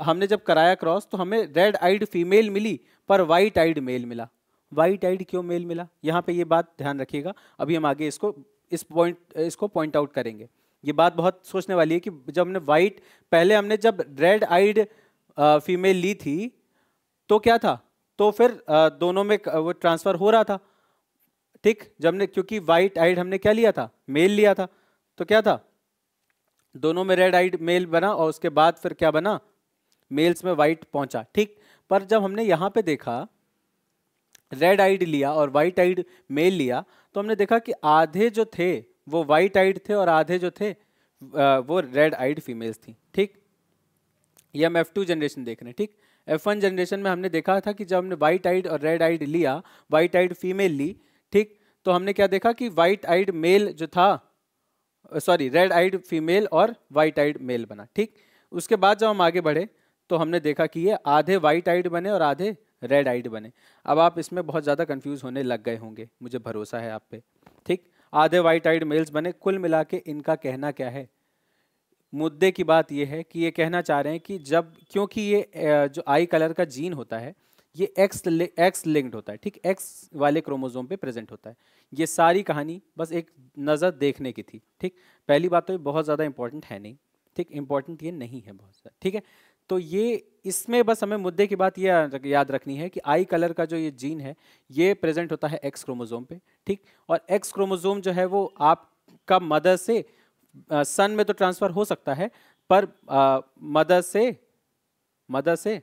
हमने जब कराया क्रॉस तो हमें रेड आइड फीमेल मिली पर वाइट आइड मेल मिला। वाइट आइड क्यों मेल मिला, यहाँ पे ये बात ध्यान रखिएगा, अभी हम आगे इसको पॉइंट आउट करेंगे। ये बात बहुत सोचने वाली है कि जब हमने जब रेड आइड फीमेल ली थी तो क्या था, तो फिर दोनों में वो ट्रांसफ़र हो रहा था, ठीक, जब हमने, क्योंकि वाइट आइड हमने क्या लिया था, मेल लिया था, तो क्या था, दोनों में रेड आइड मेल बना और उसके बाद फिर क्या बना, मेल्स में वाइट पहुंचा, ठीक। पर जब हमने यहाँ पे देखा रेड आइड लिया और वाइट आइड मेल लिया तो हमने देखा कि आधे जो थे वो वाइट आइड थे और आधे जो थे वो रेड आइड फीमेल्स थी, ठीक। ये हम F2 जनरेशन देख रहे हैं, ठीक। F1 जनरेशन में हमने देखा था कि जब हमने वाइट आइड और रेड आइड लिया, वाइट आइड फीमेल ली, ठीक, तो हमने क्या देखा कि वाइट आइड मेल जो था, सॉरी, रेड आइड फीमेल और वाइट आइड मेल बना, ठीक। उसके बाद जब हम आगे बढ़े तो हमने देखा कि ये आधे वाइट आइड बने और आधे रेड आइड बने। अब आप इसमें बहुत ज़्यादा कंफ्यूज होने लग गए होंगे, मुझे भरोसा है आप पे, ठीक। आधे वाइट आइड मेल्स बने। कुल मिला के इनका कहना क्या है, मुद्दे की बात यह है कि ये कहना चाह रहे हैं कि जब, क्योंकि ये जो आई कलर का जीन होता है ये एक्स लिंक्ड होता है, ठीक, एक्स वाले क्रोमोसोम पे प्रेजेंट होता है। ये सारी कहानी बस एक नज़र देखने की थी, ठीक। पहली बात तो ये बहुत ज़्यादा इंपॉर्टेंट है नहीं, ठीक, इंपॉर्टेंट ये नहीं है बहुत ज़्यादा, ठीक है। तो ये इसमें बस हमें मुद्दे की बात ये याद रखनी है कि आई कलर का जो ये जीन है ये प्रेजेंट होता है एक्स क्रोमोसोम पे, ठीक। और एक्स क्रोमोसोम जो है वो आपका मदर से सन में तो ट्रांसफ़र हो सकता है, पर मदर से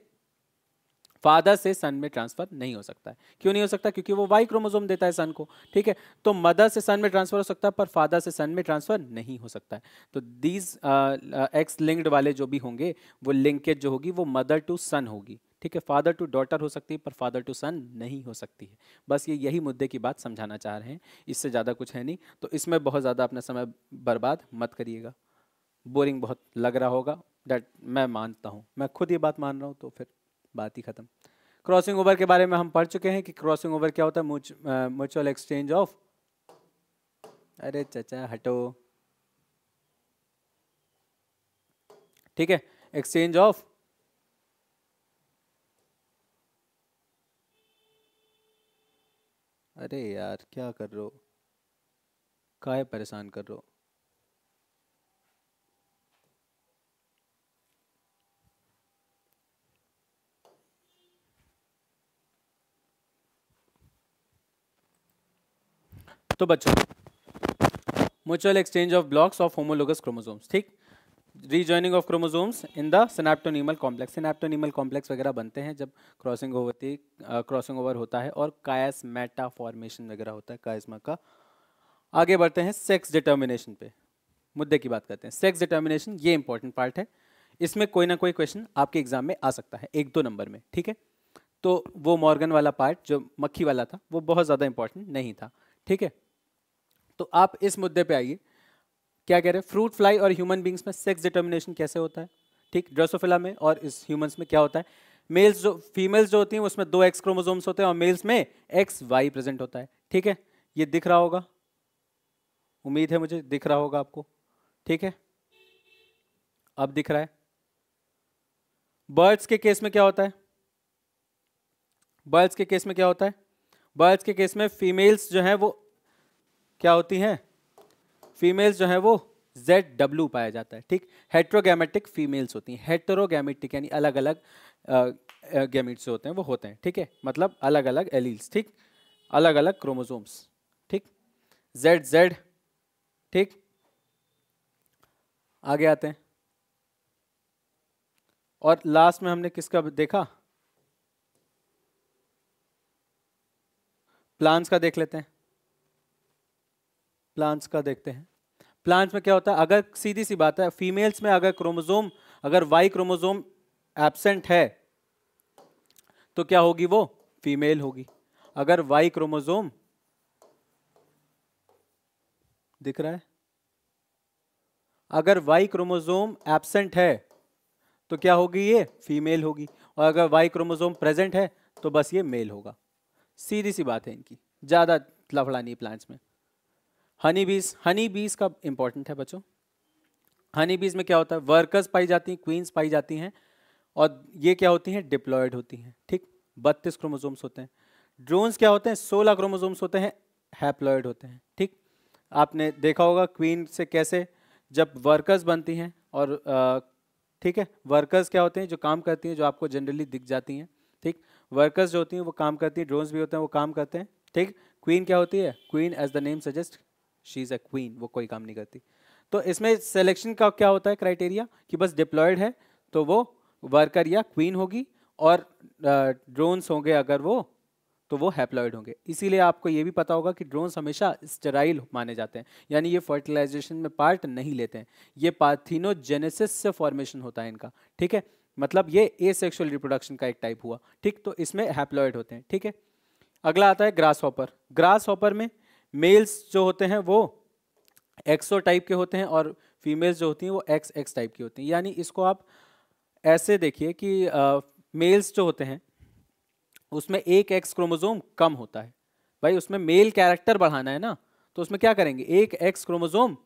फादर से सन में ट्रांसफर नहीं हो सकता है। क्यों नहीं हो सकता? क्योंकि वो वाई क्रोमोसोम देता है सन को, ठीक है। तो मदर से सन में ट्रांसफर हो सकता है पर फादर से सन में ट्रांसफर नहीं हो सकता है। तो दीज एक्स लिंक्ड वाले जो भी होंगे वो लिंकेज जो होगी वो मदर टू सन होगी, ठीक है। फादर टू डॉटर हो सकती है पर फादर टू सन नहीं हो सकती है। बस ये यही मुद्दे की बात समझाना चाह रहे हैं, इससे ज़्यादा कुछ है नहीं। तो इसमें बहुत ज़्यादा अपना समय बर्बाद मत करिएगा, बोरिंग बहुत लग रहा होगा, दैट मैं मानता हूँ, मैं खुद ये बात मान रहा हूँ, तो फिर बात ही खत्म। क्रॉसिंग ओवर के बारे में हम पढ़ चुके हैं कि क्रॉसिंग ओवर क्या होता है, म्यूचुअल एक्सचेंज ऑफ, अरे चाचा हटो, ठीक है, एक्सचेंज ऑफ अरे यार क्या कर रहे हो, काहे परेशान कर रहे हो, तो बच्चों mutual exchange of blocks of homologous chromosomes, ठीक, rejoining of chromosomes in the synaptonemal complex, synaptonemal complex वगैरह बनते हैं जब क्रॉसिंग ओवर होता है और कायस्मेटा फॉर्मेशन वगैरह होता है, कायस्मा का। आगे बढ़ते हैं सेक्स डिटर्मिनेशन पे, मुद्दे की बात करते हैं। सेक्स डिटर्मिनेशन ये इंपॉर्टेंट पार्ट है, इसमें कोई ना कोई क्वेश्चन आपके एग्जाम में आ सकता है, एक दो नंबर में, ठीक है। तो वो मॉर्गन वाला पार्ट जो मक्खी वाला था वो बहुत ज़्यादा इंपॉर्टेंट नहीं था, ठीक है। तो आप इस मुद्दे पे आइए, क्या कह रहे हैं, फ्रूट फ्लाई और ह्यूमन बींग्स में सेक्स डिटर्मिनेशन कैसे होता है, ठीक, ड्रोसोफिला में और इस ह्यूमंस में क्या होता है। मेल्स जो, फीमेल्स जो होती हैं उसमें 2 एक्स क्रोमोसोम्स होते हैं और मेल्स में XY प्रेजेंट होता है, ठीक है। ये दिख रहा होगा, उम्मीद है मुझे दिख रहा होगा आपको, ठीक है, अब दिख रहा है। बर्ड्स के केस में क्या होता है, बर्ड्स के केस में क्या होता है, बर्ड्स के केस में फीमेल्स जो हैं वो क्या होती हैं, फीमेल्स जो हैं वो ZW पाया जाता है, ठीक। हेट्रोगैमेटिक फीमेल्स होती हैं, हेट्रोगैमेटिक यानी अलग अलग गैमेट्स होते हैं वो होते हैं, ठीक है, मतलब अलग अलग एलील्स, ठीक, अलग अलग क्रोमोसोम्स, ठीक, ZZ, ठीक। आगे आते हैं और लास्ट में हमने किसका देखा, प्लांट्स का देख लेते हैं, प्लांट्स का देखते हैं। प्लांट्स में क्या होता है, अगर सीधी सी बात है, फीमेल्स में अगर क्रोमोसोम, अगर वाई क्रोमोसोम एब्सेंट है तो क्या होगी, वो फीमेल होगी। अगर वाई क्रोमोसोम दिख रहा है, अगर वाई क्रोमोसोम एब्सेंट है तो क्या होगी, ये फीमेल होगी। और अगर वाई क्रोमोसोम प्रेजेंट है तो बस ये मेल होगा, सीधी सी बात है, इनकी ज़्यादा लफड़ानी है प्लांट्स में। हनी बीज का इंपॉर्टेंट है बच्चों। हनी बीज में क्या होता है, वर्कर्स पाई जाती हैं, क्वींस पाई जाती हैं और ये क्या होती हैं, डिप्लॉयड होती हैं, ठीक। 32 क्रोमोसोम्स होते हैं। ड्रोन्स क्या होते हैं, 16 क्रोमोसोम्स होते हैं, हैप्लॉयड होते हैं, ठीक। आपने देखा होगा क्वीन से कैसे जब वर्कर्स बनती हैं और ठीक है, वर्कर्स क्या होते हैं जो काम करती हैं, जो आपको जनरली दिख जाती हैं, ठीक, वर्कर्स जो होती हैं वो काम करती हैं, ड्रोन्स भी होते हैं वो काम करते हैं, ठीक। क्वीन क्या होती है, queen as the name suggest she is a queen, वो कोई काम नहीं करती। तो इसमें सिलेक्शन का क्या होता है क्राइटेरिया कि बस डिप्लॉयड है तो वो वर्कर या क्वीन होगी और ड्रोन्स होंगे अगर वो तो वो हैप्लॉयड होंगे। इसीलिए आपको ये भी पता होगा कि ड्रोन्स हमेशा स्टेराइल माने जाते हैं, यानी ये फर्टिलाइजेशन में पार्ट नहीं लेते हैं, ये पार्थिनोजेनेसिस से फॉर्मेशन होता है इनका, ठीक है, मतलब ये एसेक्सुअल रिप्रोडक्शन का एक टाइप हुआ, ठीक। तो इसमें हैप्लॉयड होते हैं, ठीक है। अगला आता है ग्रास हॉपर। ग्रास हॉपर में मेल्स जो होते हैं वो एक्सो टाइप के होते हैं और फीमेल्स जो होती हैं वो XX टाइप की होती हैं, यानी इसको आप ऐसे देखिए कि मेल्स जो होते हैं उसमें एक एक्स क्रोमोसोम कम होता है। भाई उसमें मेल कैरेक्टर बढ़ाना है ना, तो उसमें क्या करेंगे, एक एक्स क्रोमोसोम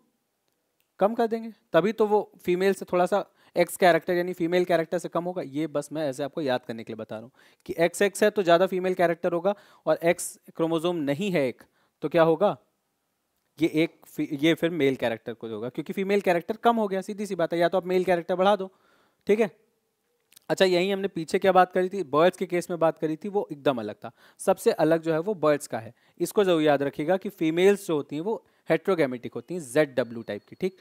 कम कर देंगे, तभी तो वो फीमेल से थोड़ा सा एक्स कैरेक्टर यानी फीमेल कैरेक्टर से कम होगा। ये बस मैं ऐसे आपको याद करने के लिए बता रहा हूँ कि एक्स एक्स है तो ज़्यादा फीमेल कैरेक्टर होगा, और एक्स क्रोमोसोम नहीं है एक, तो क्या होगा, ये फिर मेल कैरेक्टर को होगा, क्योंकि फीमेल कैरेक्टर कम हो गया, सीधी सी बात है। या तो आप मेल कैरेक्टर बढ़ा दो, ठीक है। अच्छा, यही हमने पीछे क्या बात करी थी, बर्ड्स के केस में बात करी थी, वो एकदम अलग था। सबसे अलग जो है वो बर्ड्स का है, इसको जरूर याद रखिएगा कि फीमेल्स जो होती हैं वो हेट्रोगेमेटिक होती हैं, ZW टाइप की, ठीक।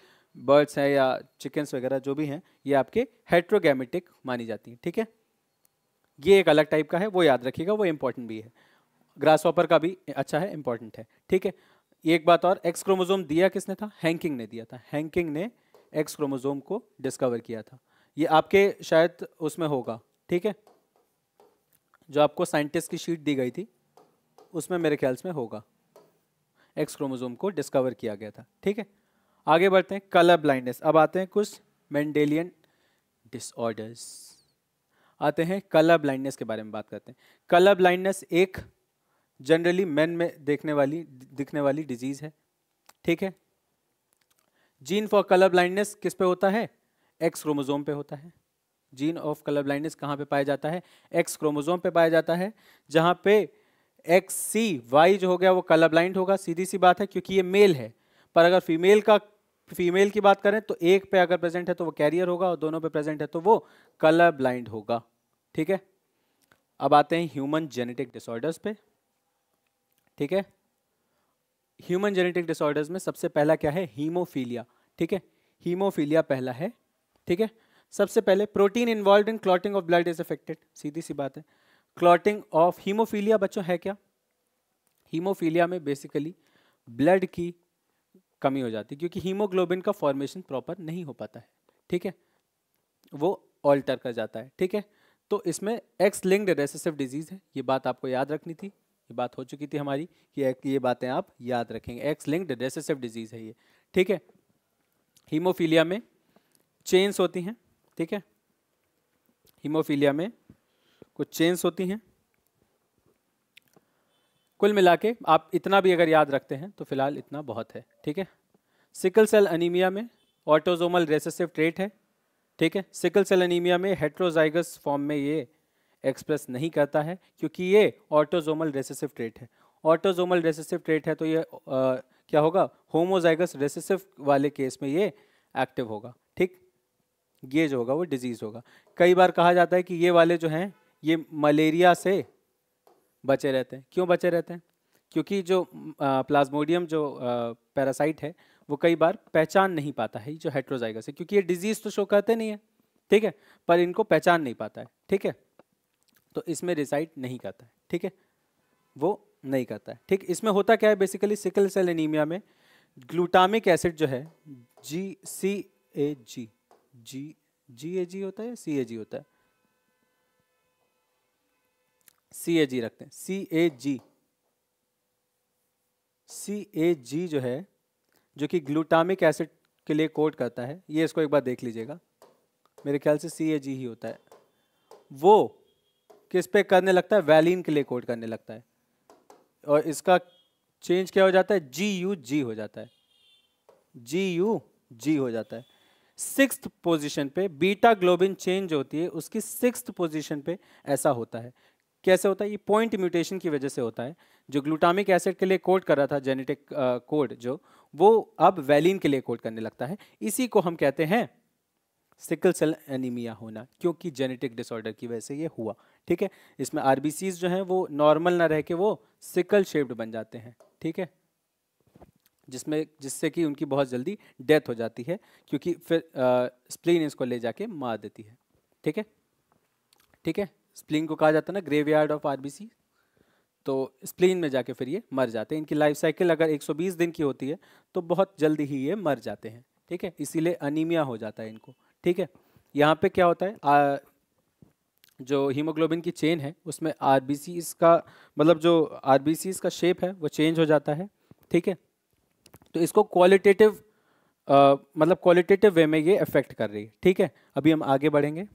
बर्ड्स हैं या चिकन्स वगैरह जो भी हैं, ये आपके हेट्रोगेमेटिक मानी जाती हैं, ठीक है। ये एक अलग टाइप का है, वो याद रखिएगा, वो इंपॉर्टेंट भी है। ग्रास हॉपर का भी अच्छा है, इंपॉर्टेंट है, ठीक है। एक बात और, एक्स क्रोमोसोम दिया किसने था, हैंकिंग ने दिया था। हैंकिंग ने एक्स क्रोमोसोम को डिस्कवर किया था। ये आपके शायद उसमें होगा, ठीक है, जो आपको साइंटिस्ट की शीट दी गई थी उसमें मेरे ख्याल से होगा, एक्स क्रोमोसोम को डिस्कवर किया गया था, ठीक है। आगे बढ़ते हैं, कलर ब्लाइंडनेस। अब आते हैं कुछ मेंडेलियन डिसऑर्डर्स, आते हैं कलर ब्लाइंडनेस के बारे में बात करते हैं। कलर ब्लाइंडनेस एक जनरली मैन में दिखने वाली डिजीज है, ठीक है। जीन फॉर कलर ब्लाइंडनेस किस पे होता है, एक्स क्रोमोसोम पे होता है। जीन ऑफ कलर ब्लाइंडनेस कहाँ पे पाया जाता है, एक्स क्रोमोसोम पे पाया जाता है, जहाँ पे XCY जो हो गया वो कलर ब्लाइंड होगा, सीधी सी बात है, क्योंकि ये मेल है। पर अगर फीमेल की बात करें तो एक पे अगर प्रेजेंट है तो वो कैरियर होगा, और दोनों पे प्रेजेंट है तो वो कलर ब्लाइंड होगा, ठीक है। अब आते हैं ह्यूमन जेनेटिक डिसऑर्डर्स पे, ठीक है। ह्यूमन जेनेटिक डिसऑर्डर्स में सबसे पहला क्या है, हीमोफीलिया, ठीक है। हीमोफीलिया पहला है, ठीक है। सबसे पहले protein involve in clotting of blood is affected, सीधी सी बात है। क्लॉटिंग ऑफ हीमोफीलिया बच्चों है क्या, हीमोफीलिया में बेसिकली ब्लड की कमी हो जाती है, क्योंकि हीमोग्लोबिन का फॉर्मेशन प्रॉपर नहीं हो पाता है, ठीक है, वो ऑल्टर कर जाता है, ठीक है। तो इसमें एक्स लिंक्ड रिसेसिव डिजीज है, ये बात आपको याद रखनी थी, ये बात हो चुकी थी हमारी कि ये बातें आप याद रखेंगे। एक्स लिंक्ड रिसेसिव डिजीज है ये, ठीक है। हीमोफीलिया में चेन्स होती हैं, ठीक है, हीमोफीलिया में कुछ चेन्स होती हैं। कुल मिला के आप इतना भी अगर याद रखते हैं तो फिलहाल इतना बहुत है, ठीक है। सिकल सेल अनीमिया में ऑटोसोमल रिसेसिव ट्रेट है, ठीक है। सिकल सेल अनीमिया में हेट्रोजाइगस फॉर्म में ये एक्सप्रेस नहीं करता है, क्योंकि ये ऑटोसोमल रिसेसिव ट्रेट है। ऑटोसोमल रिसेसिव ट्रेट है तो ये क्या होगा, होमोजाइगस रिसेसिव वाले केस में ये एक्टिव होगा, ठीक, ये जो होगा वो डिजीज होगा। कई बार कहा जाता है कि ये वाले जो हैं ये मलेरिया से बचे रहते हैं। क्यों बचे रहते हैं, क्योंकि जो प्लाज्मोडियम जो पैरासाइट है वो कई बार पहचान नहीं पाता है जो हेट्रोजाइगस है, क्योंकि ये डिजीज तो शो करते नहीं है, ठीक है, पर इनको पहचान नहीं पाता है, ठीक है, तो इसमें रिसाइड नहीं करता है, ठीक है, वो नहीं करता है, ठीक। इसमें होता क्या है, बेसिकली सिकल सेल एनीमिया में ग्लूटामिक एसिड जो है GCAG होता है, CAG होता है, CAG रखते हैं, CAG जो है, जो कि ग्लूटामिक एसिड के लिए कोड करता है, ये इसको एक बार देख लीजिएगा, मेरे ख्याल से CAG ही होता है। वो किस पे करने लगता है, वैलिन के लिए कोड करने लगता है, और इसका चेंज क्या हो जाता है, GUG हो जाता है, GUG हो जाता है। 6th पोजीशन पे बीटा ग्लोबिन चेंज होती है, उसकी 6th पोजीशन पे ऐसा होता है। कैसे होता है, ये पॉइंट म्यूटेशन की वजह से होता है। जो ग्लूटामिक एसिड के लिए कोड कर रहा था जेनेटिक कोड जो, वो अब वैलिन के लिए कोड करने लगता है। इसी को हम कहते हैं सिकल सेल एनीमिया होना, क्योंकि जेनेटिक डिसऑर्डर की वजह से ये हुआ, ठीक है। इसमें RBCs जो हैं वो नॉर्मल ना रह के वो सिकल शेप्ड बन जाते हैं, ठीक है, जिससे कि उनकी बहुत जल्दी डेथ हो जाती है, क्योंकि फिर स्प्लीन इसको ले जाके मार देती है, ठीक है, ठीक है। स्प्लीन को कहा जाता है ना ग्रेवयार्ड ऑफ RBC, तो स्प्लीन में जाके फिर ये मर जाते हैं। इनकी लाइफ साइकिल अगर 120 दिन की होती है तो बहुत जल्दी ही ये मर जाते हैं, ठीक है, इसीलिए अनीमिया हो जाता है इनको, ठीक है। यहाँ पे क्या होता है, जो हीमोग्लोबिन की चेन है उसमें RBCs का मतलब जो RBCs का शेप है वो चेंज हो जाता है, ठीक है। तो इसको क्वालिटेटिव मतलब क्वालिटेटिव वे में ये अफेक्ट कर रही है, ठीक है। अभी हम आगे बढ़ेंगे,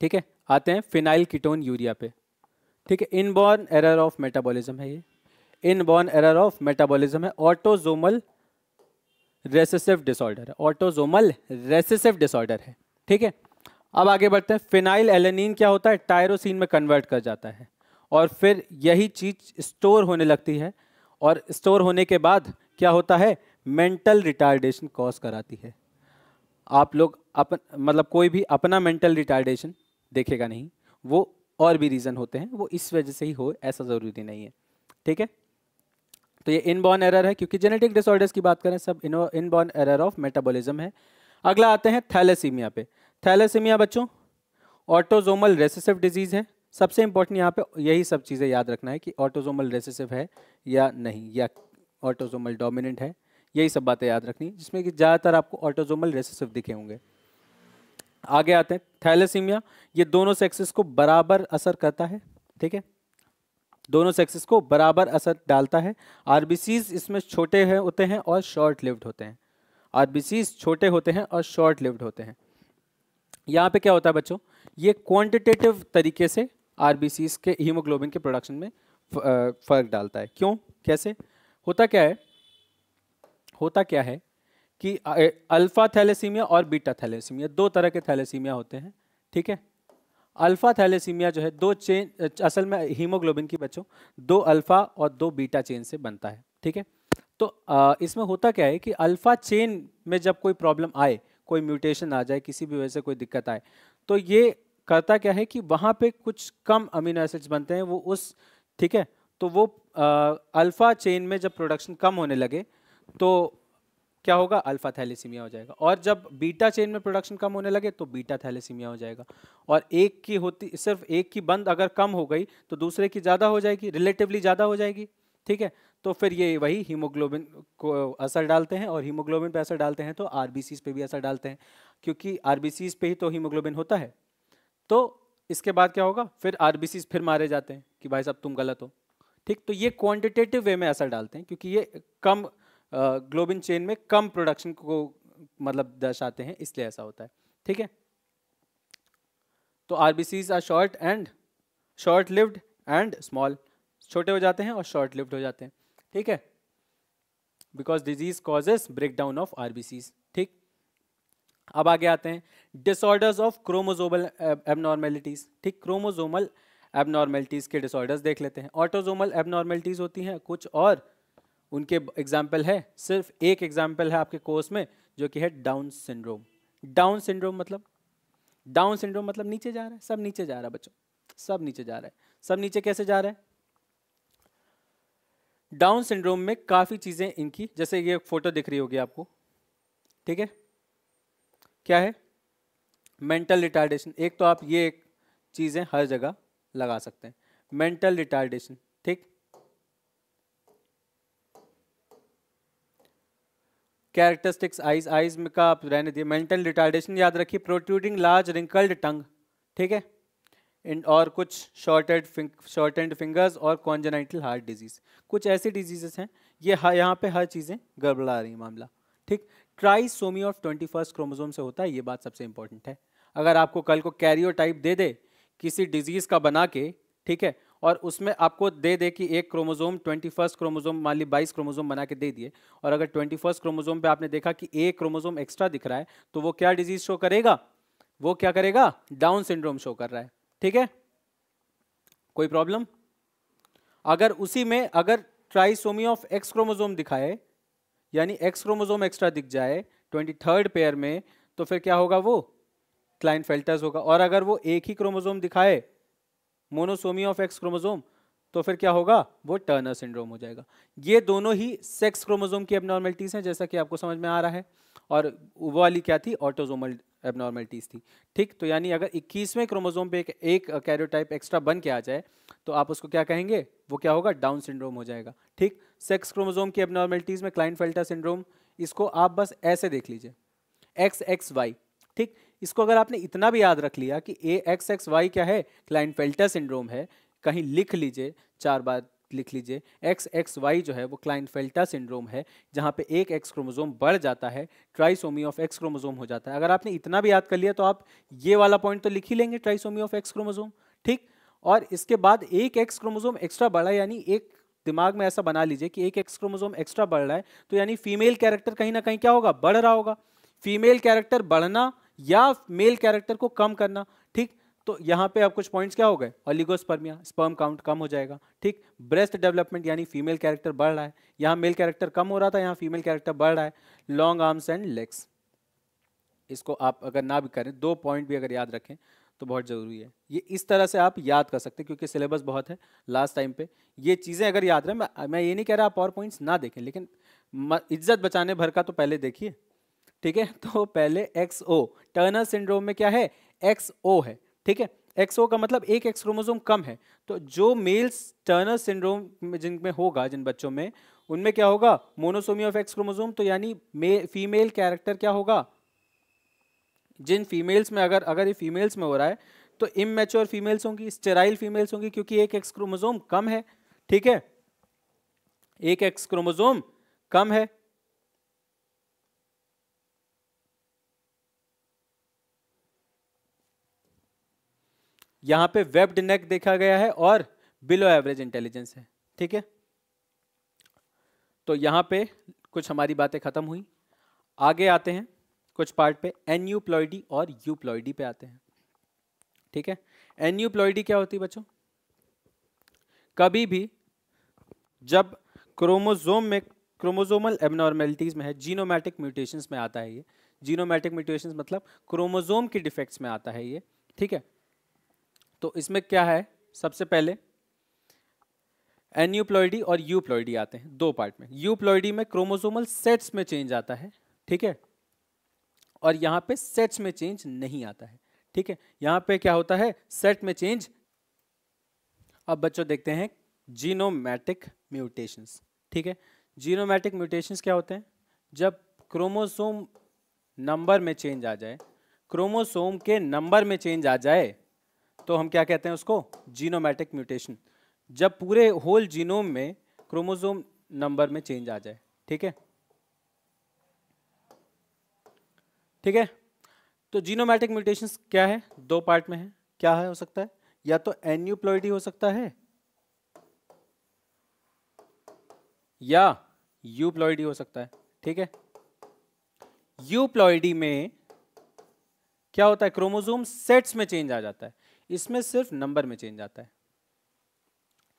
ठीक है। आते हैं फिनाइल कीटोन यूरिया पे, ठीक है, इनबॉर्न एरर ऑफ मेटाबॉलिज्म है, ये इनबॉर्न एरर ऑफ मेटाबॉलिज्म है, ऑटोसोमल रेसेसिव डिसऑर्डर है, ऑटोसोमल रेसेसिव डिसऑर्डर है, ठीक है। अब आगे बढ़ते हैं, फिनाइल एलेनिन क्या होता है, टायरोसिन में कन्वर्ट कर जाता है और फिर यही चीज़ स्टोर होने लगती है और स्टोर होने के बाद क्या होता है, मेंटल रिटार्डेशन कॉज कराती है। आप लोग मतलब कोई भी अपना मेंटल रिटार्डेशन देखेगा नहीं, वो और भी रीज़न होते हैं, वो इस वजह से ही हो ऐसा ज़रूरी नहीं है, ठीक है। तो ये इनबॉर्न एरर है, क्योंकि जेनेटिक डिसऑर्डर्स की बात करें सब इनबॉर्न एरर ऑफ मेटाबॉलिज्म है। अगला आते हैं थैलेसीमिया पे। थैलेसीमिया बच्चों ऑटोसोमल रेसेसिव डिजीज़ है, सबसे इंपॉर्टेंट यहाँ पे यही सब चीज़ें याद रखना है कि ऑटोसोमल रेसेसिव है या नहीं, या ऑटोसोमल डोमिनेंट है, यही सब बातें याद रखनी, जिसमें कि ज़्यादातर आपको ऑटोसोमल रेसेसिव दिखे होंगे। आगे आते हैं थैलेसीमिया, ये दोनों सेक्सेस को बराबर असर करता है, ठीक है, दोनों सेक्सेस को बराबर असर डालता है। आरबीसीज इसमें छोटे हैं होते हैं और शॉर्ट लिव्ड होते हैं, आरबीसीज छोटे होते हैं और शॉर्ट लिव्ड होते हैं। यहाँ पे क्या होता है बच्चों, ये क्वांटिटेटिव तरीके से आरबीसीज के हीमोग्लोबिन के प्रोडक्शन में फर्क डालता है। क्यों, कैसे होता क्या है, होता क्या है कि अल्फा थैलेसीमिया और बीटा थैलेसीमिया दो तरह के थैलेसीमिया होते हैं, ठीक है। अल्फा थैलेसीमिया जो है दो चेन, असल में हीमोग्लोबिन की बच्चों दो अल्फा और दो बीटा चेन से बनता है, ठीक है। तो इसमें होता क्या है कि अल्फा चेन में जब कोई प्रॉब्लम आए, कोई म्यूटेशन आ जाए, किसी भी वजह से कोई दिक्कत आए, तो ये करता क्या है कि वहाँ पे कुछ कम अमीनो एसिड्स बनते हैं वो उस, ठीक है, तो वो अल्फा चेन में जब प्रोडक्शन कम होने लगे तो क्या होगा, अल्फा थैलेसीमिया हो जाएगा, और जब बीटा चेन में प्रोडक्शन कम होने लगे तो बीटा थैलेसीमिया हो जाएगा। और एक की होती, सिर्फ एक की बंद अगर कम हो गई तो दूसरे की ज़्यादा हो जाएगी, रिलेटिवली ज़्यादा हो जाएगी, ठीक है। तो फिर ये वही हीमोग्लोबिन को असर डालते हैं, और हीमोग्लोबिन पे असर डालते हैं तो आरबीसीज पे भी असर डालते हैं, क्योंकि आरबीसीज पे ही तो हीमोग्लोबिन होता है। तो इसके बाद क्या होगा, फिर आरबीसीज फिर मारे जाते हैं कि भाई साहब तुम गलत हो, ठीक। तो ये क्वांटिटेटिव वे में असर डालते हैं, क्योंकि ये कम ग्लोबिन चेन में कम प्रोडक्शन को मतलब दर्शाते हैं, इसलिए ऐसा होता है, ठीक है। तो RBCs are short and short lived and small, छोटे हो जाते हैं और शॉर्ट लिव्ड हो जाते हैं, ठीक है, because disease causes breakdown of RBCs, ठीक। अब आगे आते हैं डिसऑर्डर्स ऑफ क्रोमोसोमल एबनॉर्मेलिटीज, ठीक, क्रोमोसोमल एबनॉर्मेलिटीज के डिसऑर्डर्स देख लेते हैं। ऑटोसोमल एबनॉर्मेलिटीज होती हैं कुछ, और उनके एग्जाम्पल है, सिर्फ एक एग्जाम्पल है आपके कोर्स में, जो कि है डाउन सिंड्रोम। डाउन सिंड्रोम मतलब, डाउन सिंड्रोम मतलब नीचे जा रहा है, सब नीचे जा रहा है बच्चों, सब नीचे जा रहा है, सब नीचे कैसे जा रहा है। डाउन सिंड्रोम में काफ़ी चीज़ें इनकी, जैसे ये फोटो दिख रही होगी आपको, ठीक है, क्या है, मेंटल रिटार्डेशन। एक तो आप ये चीज़ें हर जगह लगा सकते हैं, मेंटल रिटार्डेशन, ठीक, कैरेक्टरिस्टिक्स आइज, आइज में का आप रहने दिए, मेंटल रिटार्डेशन याद रखिए, प्रोट्रूडिंग लार्ज रिंकल्ड टंग, ठीक है, और कुछ शॉर्टेड फिंगर्स और कॉन्जेनाइटल हार्ट डिजीज, कुछ ऐसी डिजीजेस हैं ये यहाँ पे हर चीज़ें गड़बड़ा रही है मामला, ठीक। ट्राइसोमी ऑफ 21st क्रोमोसोम से होता है, ये बात सबसे इंपॉर्टेंट है। अगर आपको कल को कैरियोटाइप दे दे किसी डिजीज़ का बना के, ठीक है, और उसमें आपको दे दे कि एक क्रोमोसोम 21st क्रोमोसोम, मान ली 22 क्रोमोसोम बना के दे दिए, और अगर 21st क्रोमोसोम पे आपने देखा कि एक क्रोमोसोम एक्स्ट्रा दिख रहा है, तो वो क्या डिजीज़ शो करेगा, वो क्या करेगा, डाउन सिंड्रोम शो कर रहा है, ठीक है, कोई प्रॉब्लम। अगर उसी में अगर ट्राइसोमी ऑफ एक्स क्रोमोसोम दिखाए, यानी एक्स क्रोमोसोम एक्स्ट्रा दिख जाए 23rd पेयर में, तो फिर क्या होगा, वो क्लाइनफेल्टर्स होगा। और अगर वो एक ही क्रोमोसोम दिखाए, मोनोसोमी ऑफ एक्स क्रोमोसोम, तो फिर क्या होगा, वो टर्नर सिंड्रोम हो जाएगा। ये दोनों ही सेक्स क्रोमोसोम की एबनॉर्मेलिटीज हैं, जैसा कि आपको समझ में आ रहा है, और वो वाली क्या थी, ऑटोसोमल एबनॉर्मेलिटीज थी, ठीक। तो यानी अगर 21वें क्रोमोसोम पे एक कैरियोटाइप एक्स्ट्रा बन के आ जाए, तो आप उसको क्या कहेंगे, वो क्या होगा, डाउन सिंड्रोम हो जाएगा, ठीक। सेक्स क्रोमोसोम की एबनॉर्मेलिटीज में क्लाइनफेल्टर सिंड्रोम, इसको आप बस ऐसे देख लीजिए, XXY, ठीक। इसको अगर आपने इतना भी याद रख लिया कि AXXY क्या है, क्लाइनफेल्टर सिंड्रोम है, कहीं लिख लीजिए 4 बार लिख लीजिए XXY जो है वो क्लाइनफेल्टर सिंड्रोम है, जहाँ पे एक एक्स क्रोमोसोम बढ़ जाता है, ट्राइसोमी ऑफ एक्स क्रोमोसोम हो जाता है। अगर आपने इतना भी याद कर लिया तो आप ये वाला पॉइंट तो लिख ही लेंगे, ट्राइसोमी ऑफ एक्स क्रोमोसोम, ठीक। और इसके बाद एक एक्स क्रोमोसोम एक्स्ट्रा बढ़ा, यानी एक दिमाग में ऐसा बना लीजिए कि एक एक्स क्रोमोसोम एक्स्ट्रा बढ़ रहा है, तो यानी फीमेल कैरेक्टर कहीं ना कहीं क्या होगा, बढ़ रहा होगा। फीमेल कैरेक्टर बढ़ना या मेल कैरेक्टर को कम करना, ठीक। तो यहाँ पे आप कुछ पॉइंट्स क्या हो गए, ओलिगोस्पर्मिया, स्पर्म काउंट कम हो जाएगा, ठीक। ब्रेस्ट डेवलपमेंट, यानी फीमेल कैरेक्टर बढ़ रहा है, यहाँ मेल कैरेक्टर कम हो रहा था, यहाँ फीमेल कैरेक्टर बढ़ रहा है। लॉन्ग आर्म्स एंड लेग्स, इसको आप अगर ना भी करें, दो पॉइंट भी अगर याद रखें तो बहुत ज़रूरी है। ये इस तरह से आप याद कर सकते हैं क्योंकि सिलेबस बहुत है लास्ट टाइम पे। ये चीज़ें अगर याद रहे, मैं ये नहीं कह रहा आप और पॉइंट्स ना देखें, लेकिन इज्जत बचाने भर का तो पहले देखिए, ठीक है। तो पहले XO, टर्नर सिंड्रोम में क्या है, XO है, ठीक है। XO का मतलब एक एक्स क्रोमोसोम कम है, तो जो मेल्स टर्नर सिंड्रोम में जिनमें होगा, जिन बच्चों में, उनमें क्या होगा, मोनोसोमी ऑफ एक्स क्रोमोसोम, तो यानी फीमेल कैरेक्टर क्या होगा, जिन फीमेल्स में, अगर ये फीमेल्स में हो रहा है तो इमैच्योर फीमेल्स होंगी, स्टेराइल फीमेल्स होंगी, क्योंकि एक एक्स क्रोमोसोम कम है, ठीक है, एक एक्स क्रोमोसोम कम है। यहाँ पे वेब्ड नेक देखा गया है और बिलो एवरेज इंटेलिजेंस है, ठीक है। तो यहाँ पे कुछ हमारी बातें खत्म हुई, आगे आते हैं कुछ पार्ट पे एन्यूप्लॉइडी और यूप्लॉइडी पे आते हैं, ठीक है। एन्यूप्लॉइडी क्या होती है बच्चों, कभी भी जब क्रोमोसोम में, क्रोमोसोमल एबनॉर्मेलिटीज में है, जीनोमैटिक म्यूटेशंस में आता है ये। जीनोमैटिक म्यूटेशंस मतलब क्रोमोसोम के डिफेक्ट्स में आता है ये, ठीक है। तो इसमें क्या है, सबसे पहले एन्यूप्लॉइडी और यूप्लॉइडी आते हैं दो पार्ट में। यूप्लॉइडी में क्रोमोसोमल सेट्स में चेंज आता है, ठीक है, और यहाँ पे सेट्स में चेंज नहीं आता है, ठीक है। यहाँ पे क्या होता है, सेट में चेंज। अब बच्चों देखते हैं जीनोमैटिक म्यूटेशंस, ठीक है। जीनोमैटिक म्यूटेशंस क्या होते हैं, जब क्रोमोसोम नंबर में चेंज आ जाए, क्रोमोसोम के नंबर में चेंज आ जाए, तो हम क्या कहते हैं उसको, जीनोमैटिक म्यूटेशन। जब पूरे होल जीनोम में क्रोमोसोम नंबर में चेंज आ जाए, ठीक है, ठीक है। तो जीनोमैटिक म्यूटेशंस क्या है, दो पार्ट में है, क्या है, हो सकता है या तो एन्यूप्लॉइडी हो सकता है या यूप्लॉइडी हो सकता है, ठीक है। यूप्लॉइडी में क्या होता है, क्रोमोसोम सेट्स में चेंज आ जाता है, इसमें सिर्फ नंबर में चेंज आता है,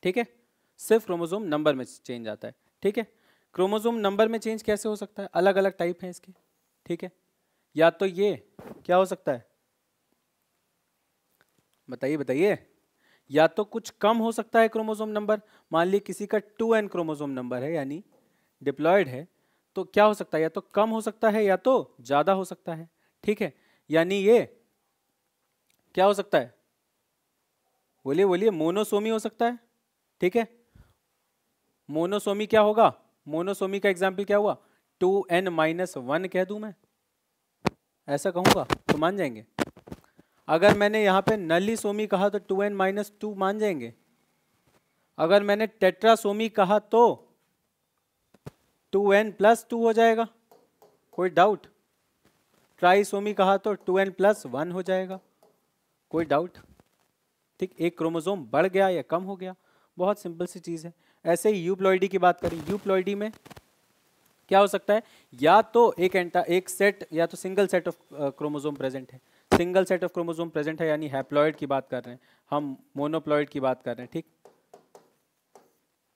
ठीक है, सिर्फ क्रोमोसोम नंबर में चेंज आता है, ठीक है। क्रोमोसोम नंबर में चेंज कैसे हो सकता है, अलग अलग टाइप हैं इसके, ठीक है। या तो ये क्या हो सकता है, बताइए बताइए, या तो कुछ कम हो सकता है क्रोमोसोम नंबर, मान लीजिए किसी का 2n क्रोमोसोम नंबर है, यानी डिप्लॉयड है, तो क्या हो सकता है, या तो कम हो सकता है या तो ज़्यादा हो सकता है, ठीक है। यानी ये क्या हो सकता है, बोलिए बोलिए, मोनोसोमी हो सकता है, ठीक है। मोनोसोमी क्या होगा, मोनोसोमी का एग्जाम्पल क्या हुआ, 2n-1 कह दूं मैं, ऐसा कहूँगा तो मान जाएंगे। अगर मैंने यहाँ पे नलीसोमी कहा तो 2n-2 मान जाएंगे। अगर मैंने टेट्रासोमी कहा तो 2n+2 हो जाएगा, कोई डाउट। ट्राइसोमी कहा तो 2n+1 हो जाएगा, कोई डाउट, ठीक। एक क्रोमोसोम बढ़ गया या कम हो गया, बहुत सिंपल सी चीज़ है। ऐसे ही यूप्लॉइडी की बात करें, यूप्लॉइडी में क्या हो सकता है, या तो एक सेट या तो single set of chromosome present है, single set of chromosome present है, यानी हैप्लॉइड की बात कर रहे हैं हम, मोनोप्लॉइड की बात कर रहे हैं, ठीक,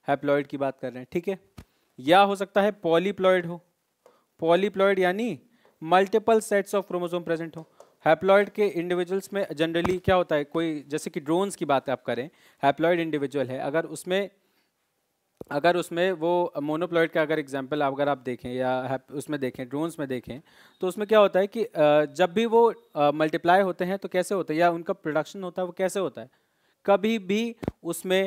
हैप्लॉइड की बात कर रहे हैं, ठीक है। या हो सकता है पॉलीप्लॉइड हो, पॉलीप्लॉइड यानी multiple sets of chromosome present हो। हैप्लॉइड के इंडिविजुअल्स में जनरली क्या होता है, कोई जैसे कि ड्रोन्स की बात आप करें, हैप्लॉइड इंडिविजुअल है, अगर उसमें वो मोनोप्लॉइड का अगर एग्जाम्पल अगर आप देखें या उसमें देखें, ड्रोन्स में देखें, तो उसमें क्या होता है कि जब भी वो मल्टीप्लाई होते हैं तो कैसे होता है, या उनका प्रोडक्शन होता है वो कैसे होता है, कभी भी उसमें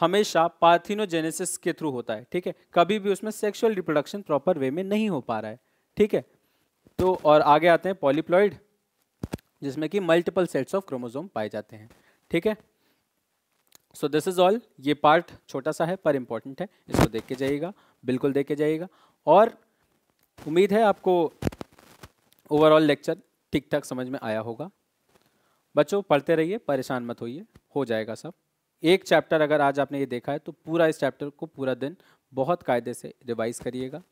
हमेशा पार्थिनोजेनेसिस के थ्रू होता है, ठीक है। कभी भी उसमें सेक्सुअल रिप्रोडक्शन प्रॉपर वे में नहीं हो पा रहा है, ठीक है। तो और आगे आते हैं पॉलीप्लॉइड, जिसमें कि मल्टीपल सेट्स ऑफ क्रोमोसोम पाए जाते हैं, ठीक है। So this is all. ये पार्ट छोटा सा है पर इम्पॉर्टेंट है, इसको देख के जाइएगा, बिल्कुल देख के जाइएगा. और उम्मीद है आपको ओवरऑल लेक्चर ठीक ठाक समझ में आया होगा. बच्चों पढ़ते रहिए, परेशान मत होइए, हो जाएगा सब. एक चैप्टर अगर आज आपने ये देखा है तो पूरा इस चैप्टर को पूरा दिन बहुत कायदे से रिवाइज करिएगा.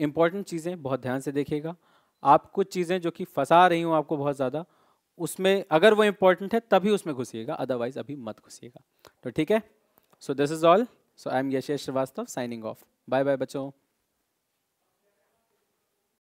इम्पॉर्टेंट चीज़ें बहुत ध्यान से देखिएगा. आप कुछ चीज़ें जो कि फंसा रही हूँ आपको बहुत ज़्यादा, उसमें अगर वो इम्पॉर्टेंट है तभी उसमें घुसिएगा, अदरवाइज अभी मत घुसिएगा. तो ठीक है, so this is all. So I am Yash Srivastava signing off. Bye bye बच्चों.